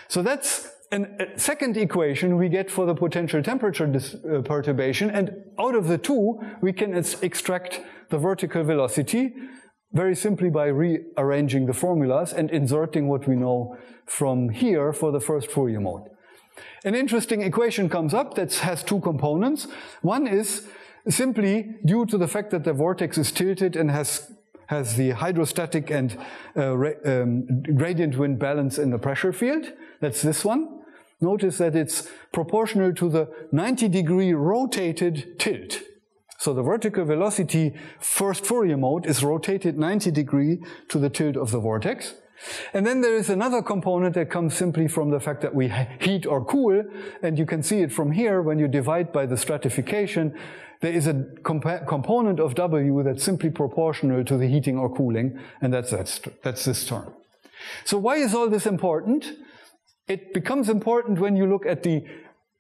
So that's And a second equation we get for the potential temperature dis uh, perturbation, and out of the two we can ex extract the vertical velocity very simply by rearranging the formulas and inserting what we know from here for the first Fourier mode. An interesting equation comes up that has two components. One is simply due to the fact that the vortex is tilted and has has the hydrostatic and uh, ra um, gradient wind balance in the pressure field. That's this one. Notice that it's proportional to the ninety degree rotated tilt. So the vertical velocity first Fourier mode is rotated ninety degree to the tilt of the vortex. And then there is another component that comes simply from the fact that we heat or cool, and you can see it from here when you divide by the stratification. There is a comp- component of W that's simply proportional to the heating or cooling, and that's, that's, that's this term. So why is all this important? It becomes important when you look at the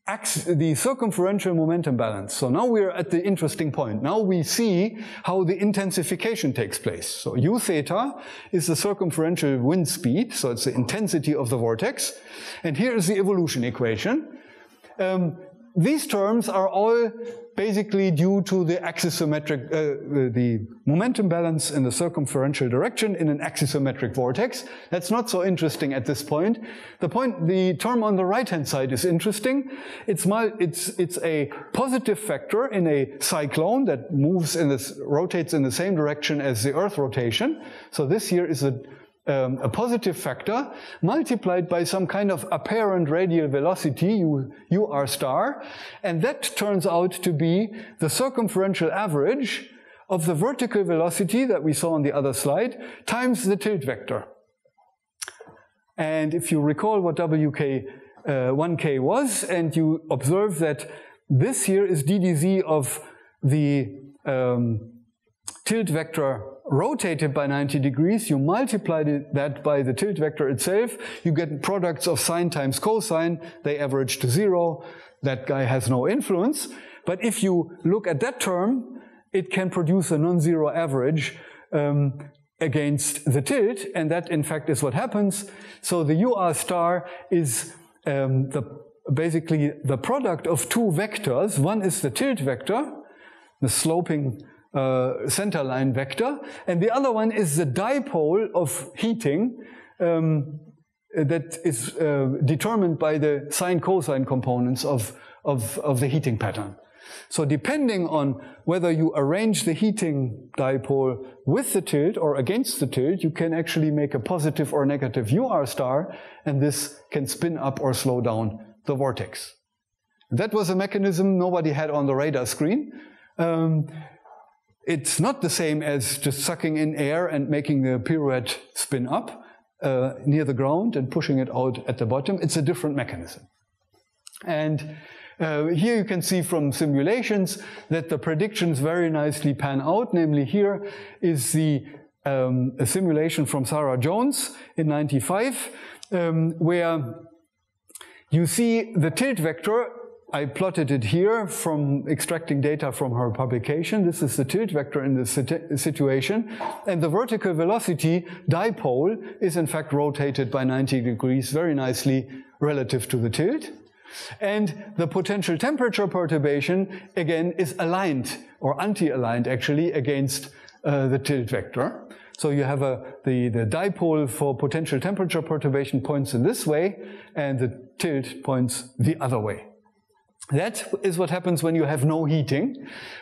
axis, the circumferential momentum balance. So now we're at the interesting point. Now we see how the intensification takes place. So U theta is the circumferential wind speed, so it's the intensity of the vortex. And here is the evolution equation. Um, These terms are all basically due to the axisymmetric, uh, the momentum balance in the circumferential direction in an axisymmetric vortex. That's not so interesting at this point. The point, the term on the right-hand side is interesting. It's, my, it's, it's a positive factor in a cyclone that moves in this, rotates in the same direction as the Earth rotation. So this here is a Um, a positive factor multiplied by some kind of apparent radial velocity, u, u r star, and that turns out to be the circumferential average of the vertical velocity that we saw on the other slide times the tilt vector. And if you recall what W K, uh, one K was, and you observe that this here is d d z of the um, tilt vector rotated by ninety degrees, you multiply that by the tilt vector itself, you get products of sine times cosine, they average to zero, that guy has no influence. But if you look at that term, it can produce a non-zero average um, against the tilt, and that in fact is what happens. So the U R star is um, the, basically the product of two vectors. One is the tilt vector, the sloping Uh, centerline vector, and the other one is the dipole of heating um, that is uh, determined by the sine cosine components of, of, of the heating pattern. So depending on whether you arrange the heating dipole with the tilt or against the tilt, you can actually make a positive or negative U R star, and this can spin up or slow down the vortex. That was a mechanism nobody had on the radar screen. Um, It's not the same as just sucking in air and making the pirouette spin up uh, near the ground and pushing it out at the bottom. It's a different mechanism. And uh, here you can see from simulations that the predictions very nicely pan out. Namely, here is the um, a simulation from Sarah Jones in ninety-five, um, where you see the tilt vector. I plotted it here from extracting data from her publication. This is the tilt vector in this situation. And the vertical velocity dipole is in fact rotated by ninety degrees very nicely relative to the tilt. And the potential temperature perturbation, again, is aligned or anti-aligned actually against uh, the tilt vector. So you have a, the, the dipole for potential temperature perturbation points in this way, and the tilt points the other way. That is what happens when you have no heating.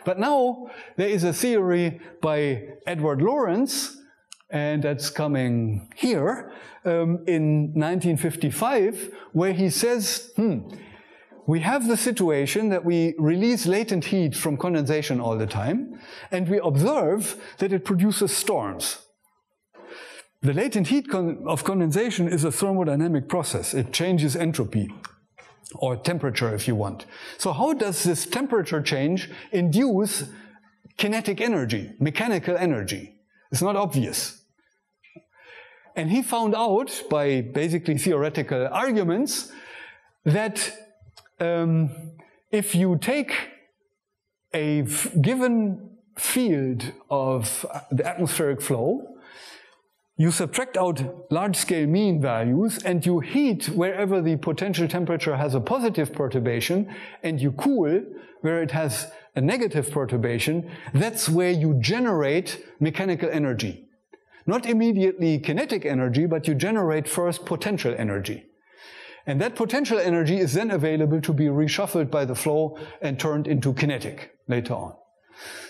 But now there is a theory by Edward Lorenz, and that's coming here, um, in nineteen fifty-five, where he says, hmm, we have the situation that we release latent heat from condensation all the time, and we observe that it produces storms. The latent heat con- of condensation is a thermodynamic process. It changes entropy, or temperature if you want. So how does this temperature change induce kinetic energy, mechanical energy? It's not obvious. And he found out by basically theoretical arguments that um, if you take a given field of the atmospheric flow, you subtract out large-scale mean values, and you heat wherever the potential temperature has a positive perturbation, and you cool where it has a negative perturbation, that's where you generate mechanical energy. Not immediately kinetic energy, but you generate first potential energy. And that potential energy is then available to be reshuffled by the flow and turned into kinetic later on.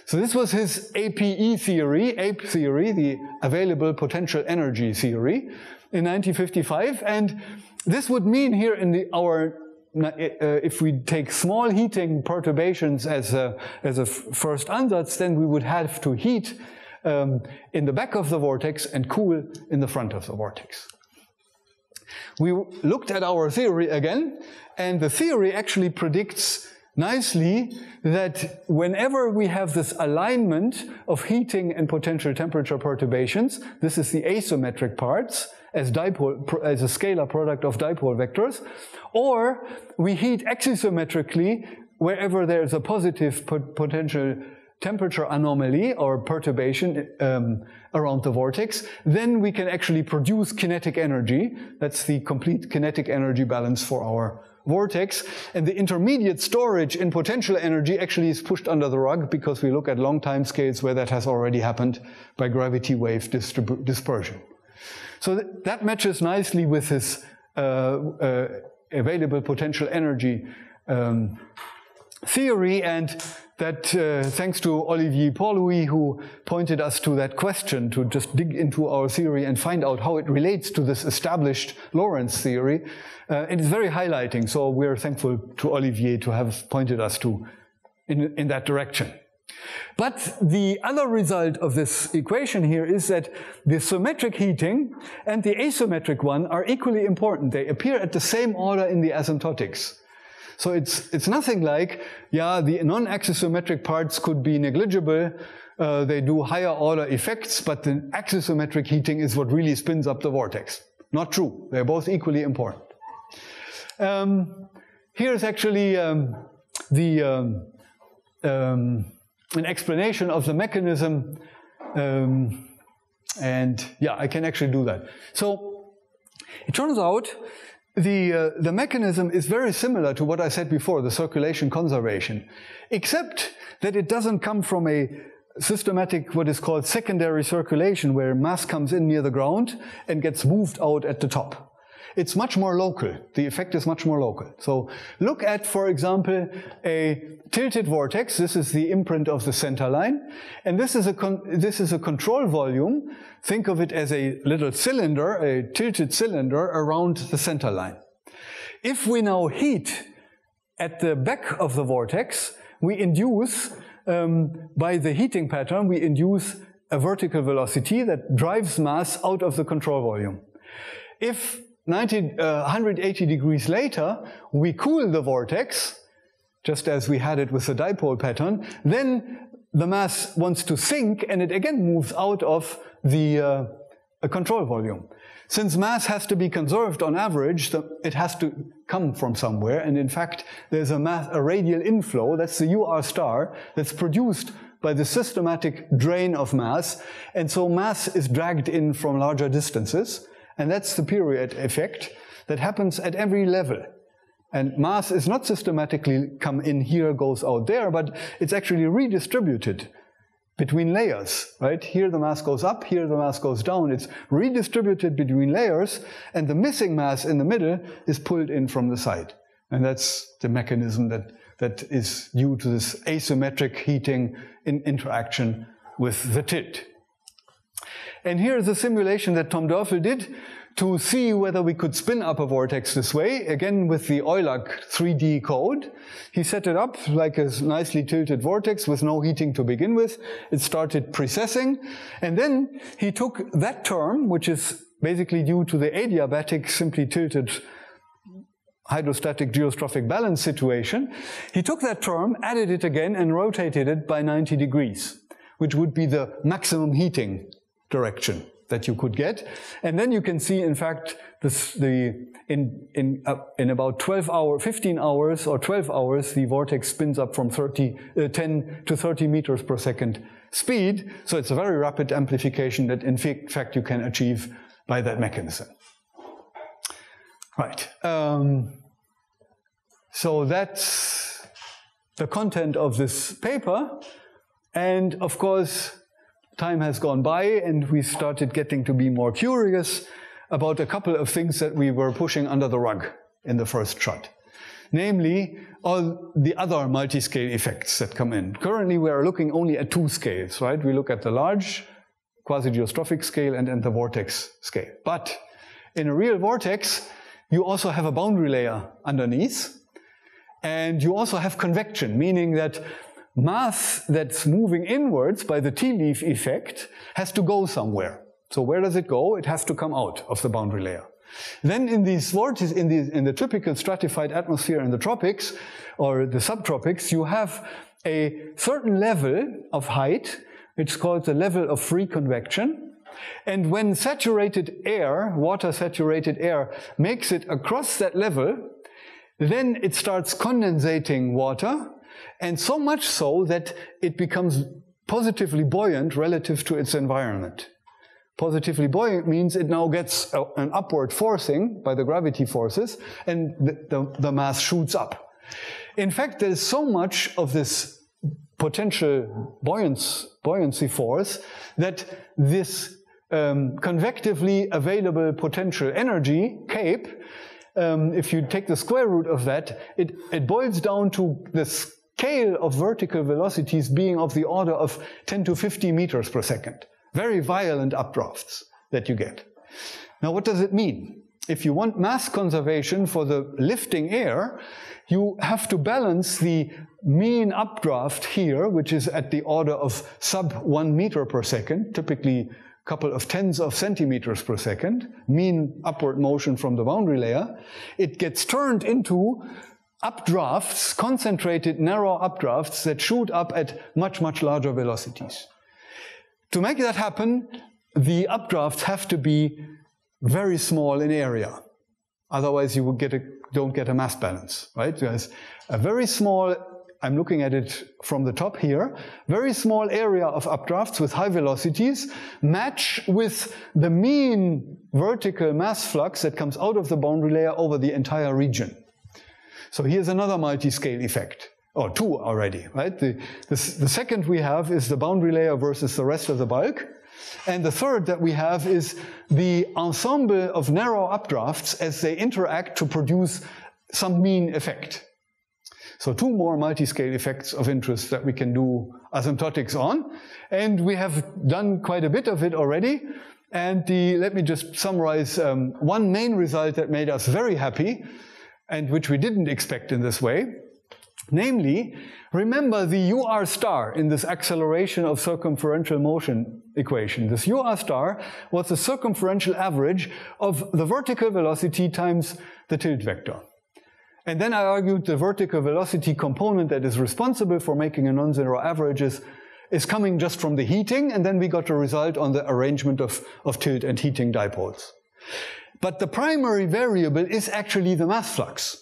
So this was his A P E theory, A P E theory, the available potential energy theory, in nineteen fifty-five. And this would mean here in the, our, uh, if we take small heating perturbations as a, as a first ansatz, then we would have to heat um, in the back of the vortex and cool in the front of the vortex. We looked at our theory again, and the theory actually predicts nicely that whenever we have this alignment of heating and potential temperature perturbations, this is the asymmetric parts as, dipole, as a scalar product of dipole vectors, or we heat axisymmetrically wherever there is a positive potential temperature anomaly or perturbation um, around the vortex, then we can actually produce kinetic energy. That's the complete kinetic energy balance for our vortex, and the intermediate storage in potential energy actually is pushed under the rug because we look at long time scales where that has already happened by gravity wave dispersion. So th that matches nicely with this uh, uh, available potential energy um, theory, and that uh, thanks to Olivier Pauluis, who pointed us to that question to just dig into our theory and find out how it relates to this established Lorentz theory. Uh, it is very highlighting, so we're thankful to Olivier to have pointed us to in, in that direction. But the other result of this equation here is that the symmetric heating and the asymmetric one are equally important. They appear at the same order in the asymptotics. So it's, it's nothing like, yeah, the non-axisymmetric parts could be negligible, Uh, they do higher order effects, but the axisymmetric heating is what really spins up the vortex. Not true. They're both equally important. Um, here is actually um, the, um, um, an explanation of the mechanism. Um, and yeah, I can actually do that. So it turns out the, uh, the mechanism is very similar to what I said before, the circulation conservation, except that it doesn't come from a systematic, what is called secondary circulation, where mass comes in near the ground and gets moved out at the top. It's much more local. The effect is much more local. So look at, for example, a tilted vortex. This is the imprint of the center line. And this is a, con this is a control volume. Think of it as a little cylinder, a tilted cylinder around the center line. If we now heat at the back of the vortex, we induce, um, by the heating pattern, we induce a vertical velocity that drives mass out of the control volume. If ninety, uh, one hundred eighty degrees later, we cool the vortex, just as we had it with the dipole pattern, then the mass wants to sink and it again moves out of the uh, control volume. Since mass has to be conserved on average, so it has to come from somewhere, and in fact there's a, mass, a radial inflow, that's the U R star, that's produced by the systematic drain of mass, and so mass is dragged in from larger distances. And that's the period effect that happens at every level. And mass is not systematically come in here, goes out there, but it's actually redistributed between layers, right? Here the mass goes up, here the mass goes down. It's redistributed between layers, and the missing mass in the middle is pulled in from the side. And that's the mechanism that, that is due to this asymmetric heating in interaction with the tilt. And here is a simulation that Tom Dörfel did to see whether we could spin up a vortex this way, again with the Eulag three D code. He set it up like a nicely tilted vortex with no heating to begin with. It started precessing, and then he took that term, which is basically due to the adiabatic simply tilted hydrostatic geostrophic balance situation. He took that term, added it again, and rotated it by ninety degrees, which would be the maximum heating direction that you could get. And then you can see, in fact, this, the, in, in, uh, in about twelve hours, fifteen hours or twelve hours, the vortex spins up from thirty, uh, ten to thirty meters per second speed. So it's a very rapid amplification that in fact you can achieve by that mechanism. Right. Um, so that's the content of this paper. And of course, time has gone by, and we started getting to be more curious about a couple of things that we were pushing under the rug in the first shot. Namely, all the other multiscale effects that come in. Currently, we are looking only at two scales, right? We look at the large quasi-geostrophic scale and, and the vortex scale. But in a real vortex, you also have a boundary layer underneath, and you also have convection, meaning that mass that's moving inwards by the tea leaf effect has to go somewhere. So where does it go? It has to come out of the boundary layer. Then in these vortices, in, these, in the typical stratified atmosphere in the tropics or the subtropics, you have a certain level of height. It's called the level of free convection. And when saturated air, water-saturated air, makes it across that level, then it starts condensating water, and so much so that it becomes positively buoyant relative to its environment. Positively buoyant means it now gets a, an upward forcing by the gravity forces, and the, the, the mass shoots up. In fact, there is so much of this potential buoyance, buoyancy force that this um, convectively available potential energy, CAPE, Um, if you take the square root of that, it, it boils down to the scale of vertical velocities being of the order of ten to fifty meters per second. Very violent updrafts that you get. Now, what does it mean? If you want mass conservation for the lifting air, you have to balance the mean updraft here, which is at the order of sub one meter per second, typically couple of tens of centimeters per second, mean upward motion from the boundary layer. It gets turned into updrafts, concentrated narrow updrafts that shoot up at much, much larger velocities. To make that happen, the updrafts have to be very small in area. Otherwise, you would get a, don't get a mass balance, right? There's a very small, I'm looking at it from the top here, very small area of updrafts with high velocities match with the mean vertical mass flux that comes out of the boundary layer over the entire region. So here's another multi-scale effect, or two already, right? The, the, the second we have is the boundary layer versus the rest of the bulk. And the third that we have is the ensemble of narrow updrafts as they interact to produce some mean effect. So two more multi-scale effects of interest that we can do asymptotics on. And we have done quite a bit of it already. And the, let me just summarize um, one main result that made us very happy and which we didn't expect in this way. Namely, remember the U R star in this acceleration of circumferential motion equation. This U R star was the circumferential average of the vertical velocity times the tilt vector. And then I argued the vertical velocity component that is responsible for making a non-zero average is, is coming just from the heating, and then we got a result on the arrangement of, of tilt and heating dipoles. But the primary variable is actually the mass flux.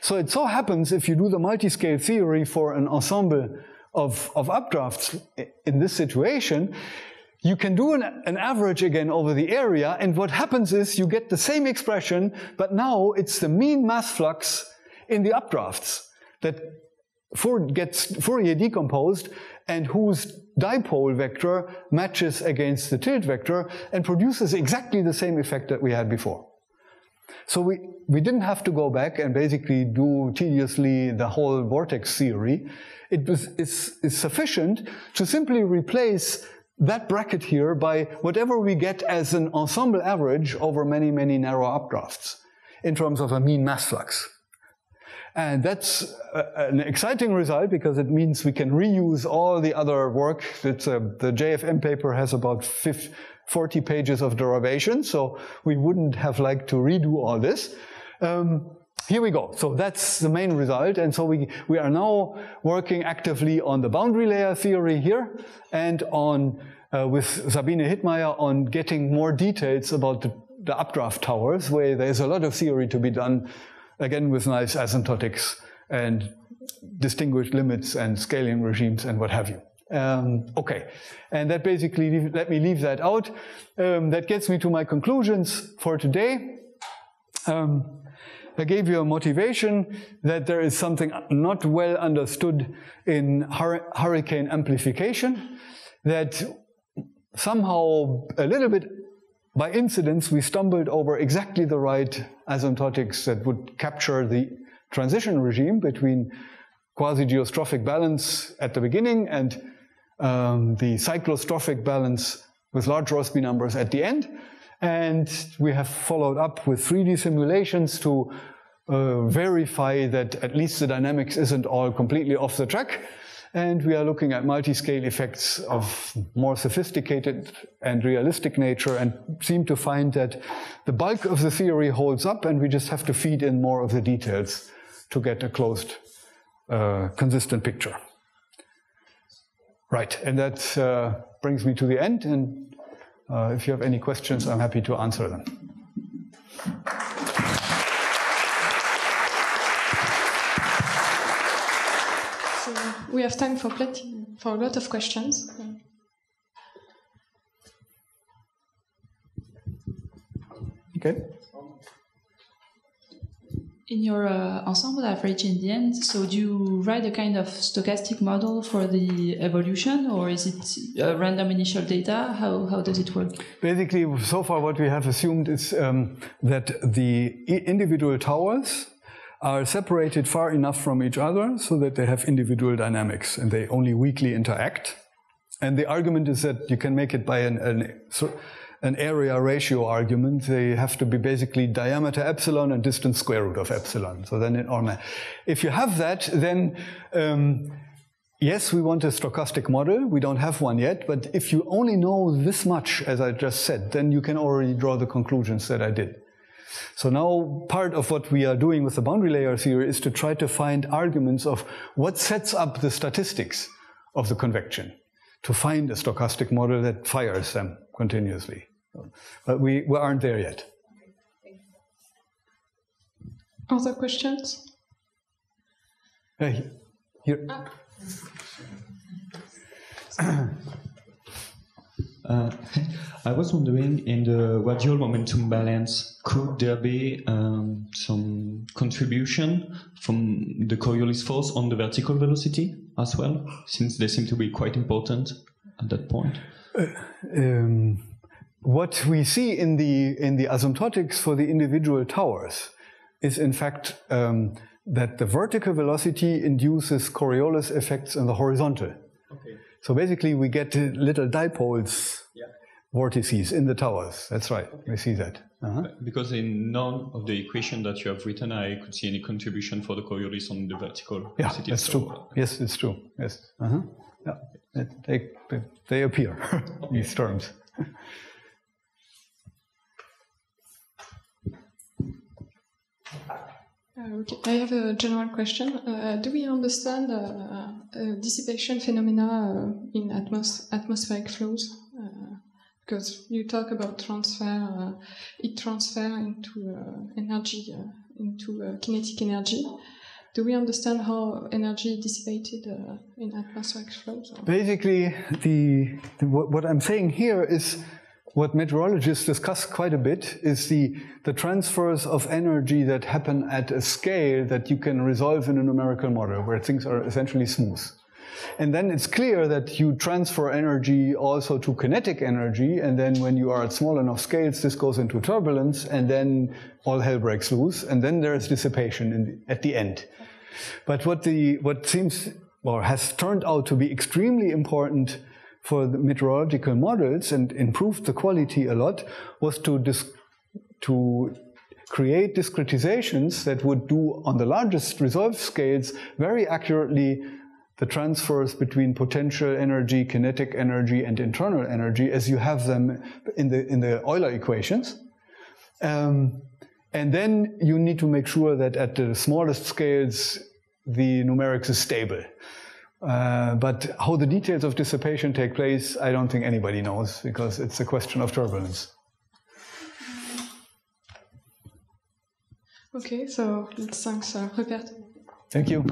So it so happens, if you do the multi-scale theory for an ensemble of, of updrafts in this situation, you can do an, an average again over the area, and what happens is you get the same expression, but now it's the mean mass flux in the updrafts that gets Fourier decomposed and whose dipole vector matches against the tilt vector and produces exactly the same effect that we had before. So we, we didn't have to go back and basically do tediously the whole vortex theory. It was, it's, it's sufficient to simply replace that bracket here by whatever we get as an ensemble average over many, many narrow updrafts in terms of a mean mass flux. And that's a, an exciting result because it means we can reuse all the other work. It's a, the J F M paper has about fifty, forty pages of derivation, so we wouldn't have liked to redo all this. Um, here we go. So that's the main result, and so we, we are now working actively on the boundary layer theory here, and on, uh, with Sabine Hittmeier, on getting more details about the, the updraft towers, where there's a lot of theory to be done, again with nice asymptotics and distinguished limits and scaling regimes and what have you. Um, okay, and that basically, let me leave that out. Um, that gets me to my conclusions for today. Um, I gave you a motivation that there is something not well understood in hur- hurricane amplification, that somehow a little bit by incidence we stumbled over exactly the right asymptotics that would capture the transition regime between quasi-geostrophic balance at the beginning and Um, the cyclostrophic balance with large Rossby numbers at the end. And we have followed up with three D simulations to uh, verify that at least the dynamics isn't all completely off the track. And we are looking at multi-scale effects of more sophisticated and realistic nature and seem to find that the bulk of the theory holds up, and we just have to feed in more of the details to get a closed, uh, consistent picture. Right, and that uh, brings me to the end, and uh, if you have any questions, I'm happy to answer them. So we have time for plenty, for a lot of questions. Okay. In your uh, ensemble average in the end, so do you write a kind of stochastic model for the evolution, or is it uh, random initial data? How, how does it work? Basically, so far what we have assumed is um, that the individual towers are separated far enough from each other so that they have individual dynamics and they only weakly interact. And the argument is that you can make it by an... an so, an area ratio argument. They have to be basically diameter epsilon and distance square root of epsilon. So then it all. If you have that, then um, yes, we want a stochastic model. We don't have one yet, but if you only know this much, as I just said, then you can already draw the conclusions that I did. So now part of what we are doing with the boundary layer theory is to try to find arguments of what sets up the statistics of the convection, to find a stochastic model that fires them continuously. But we, we aren't there yet. Other questions? Hey, here. Ah. Uh, I was wondering, in the radial momentum balance, could there be um, some contribution from the Coriolis force on the vertical velocity as well, since they seem to be quite important at that point? Uh, um, what we see in the, in the asymptotics for the individual towers is in fact um, that the vertical velocity induces Coriolis effects in the horizontal. Okay. So basically, we get little dipoles, yeah. Vortices in the towers. That's right, okay. We see that. Uh-huh. Because in none of the equation that you have written, I could see any contribution for the Coriolis on the vertical. Yeah, that's so, true. Uh, yes, it's true. Yes. Uh-huh. Yeah. Okay. They, they, they appear, okay. These terms. Uh, okay. I have a general question. Uh, do we understand uh, uh, dissipation phenomena uh, in atmos atmospheric flows? Uh, because you talk about transfer, uh, heat transfer into uh, energy, uh, into uh, kinetic energy. Do we understand how energy dissipated uh, in atmospheric flows? Or? Basically, the, the what, what I'm saying here is what meteorologists discuss quite a bit is the, the transfers of energy that happen at a scale that you can resolve in a numerical model where things are essentially smooth. And then it's clear that you transfer energy also to kinetic energy, and then when you are at small enough scales, this goes into turbulence, and then all hell breaks loose, and then there is dissipation in the, at the end. But what, the, what seems or has turned out to be extremely important for the meteorological models and improved the quality a lot was to, disc to create discretizations that would do on the largest resolved scales very accurately the transfers between potential energy, kinetic energy, and internal energy as you have them in the, in the Euler equations. Um, and then you need to make sure that at the smallest scales the numerics is stable. Uh, but how the details of dissipation take place, I don't think anybody knows, because it's a question of turbulence. Okay, so let's thank Rupert. Thank you.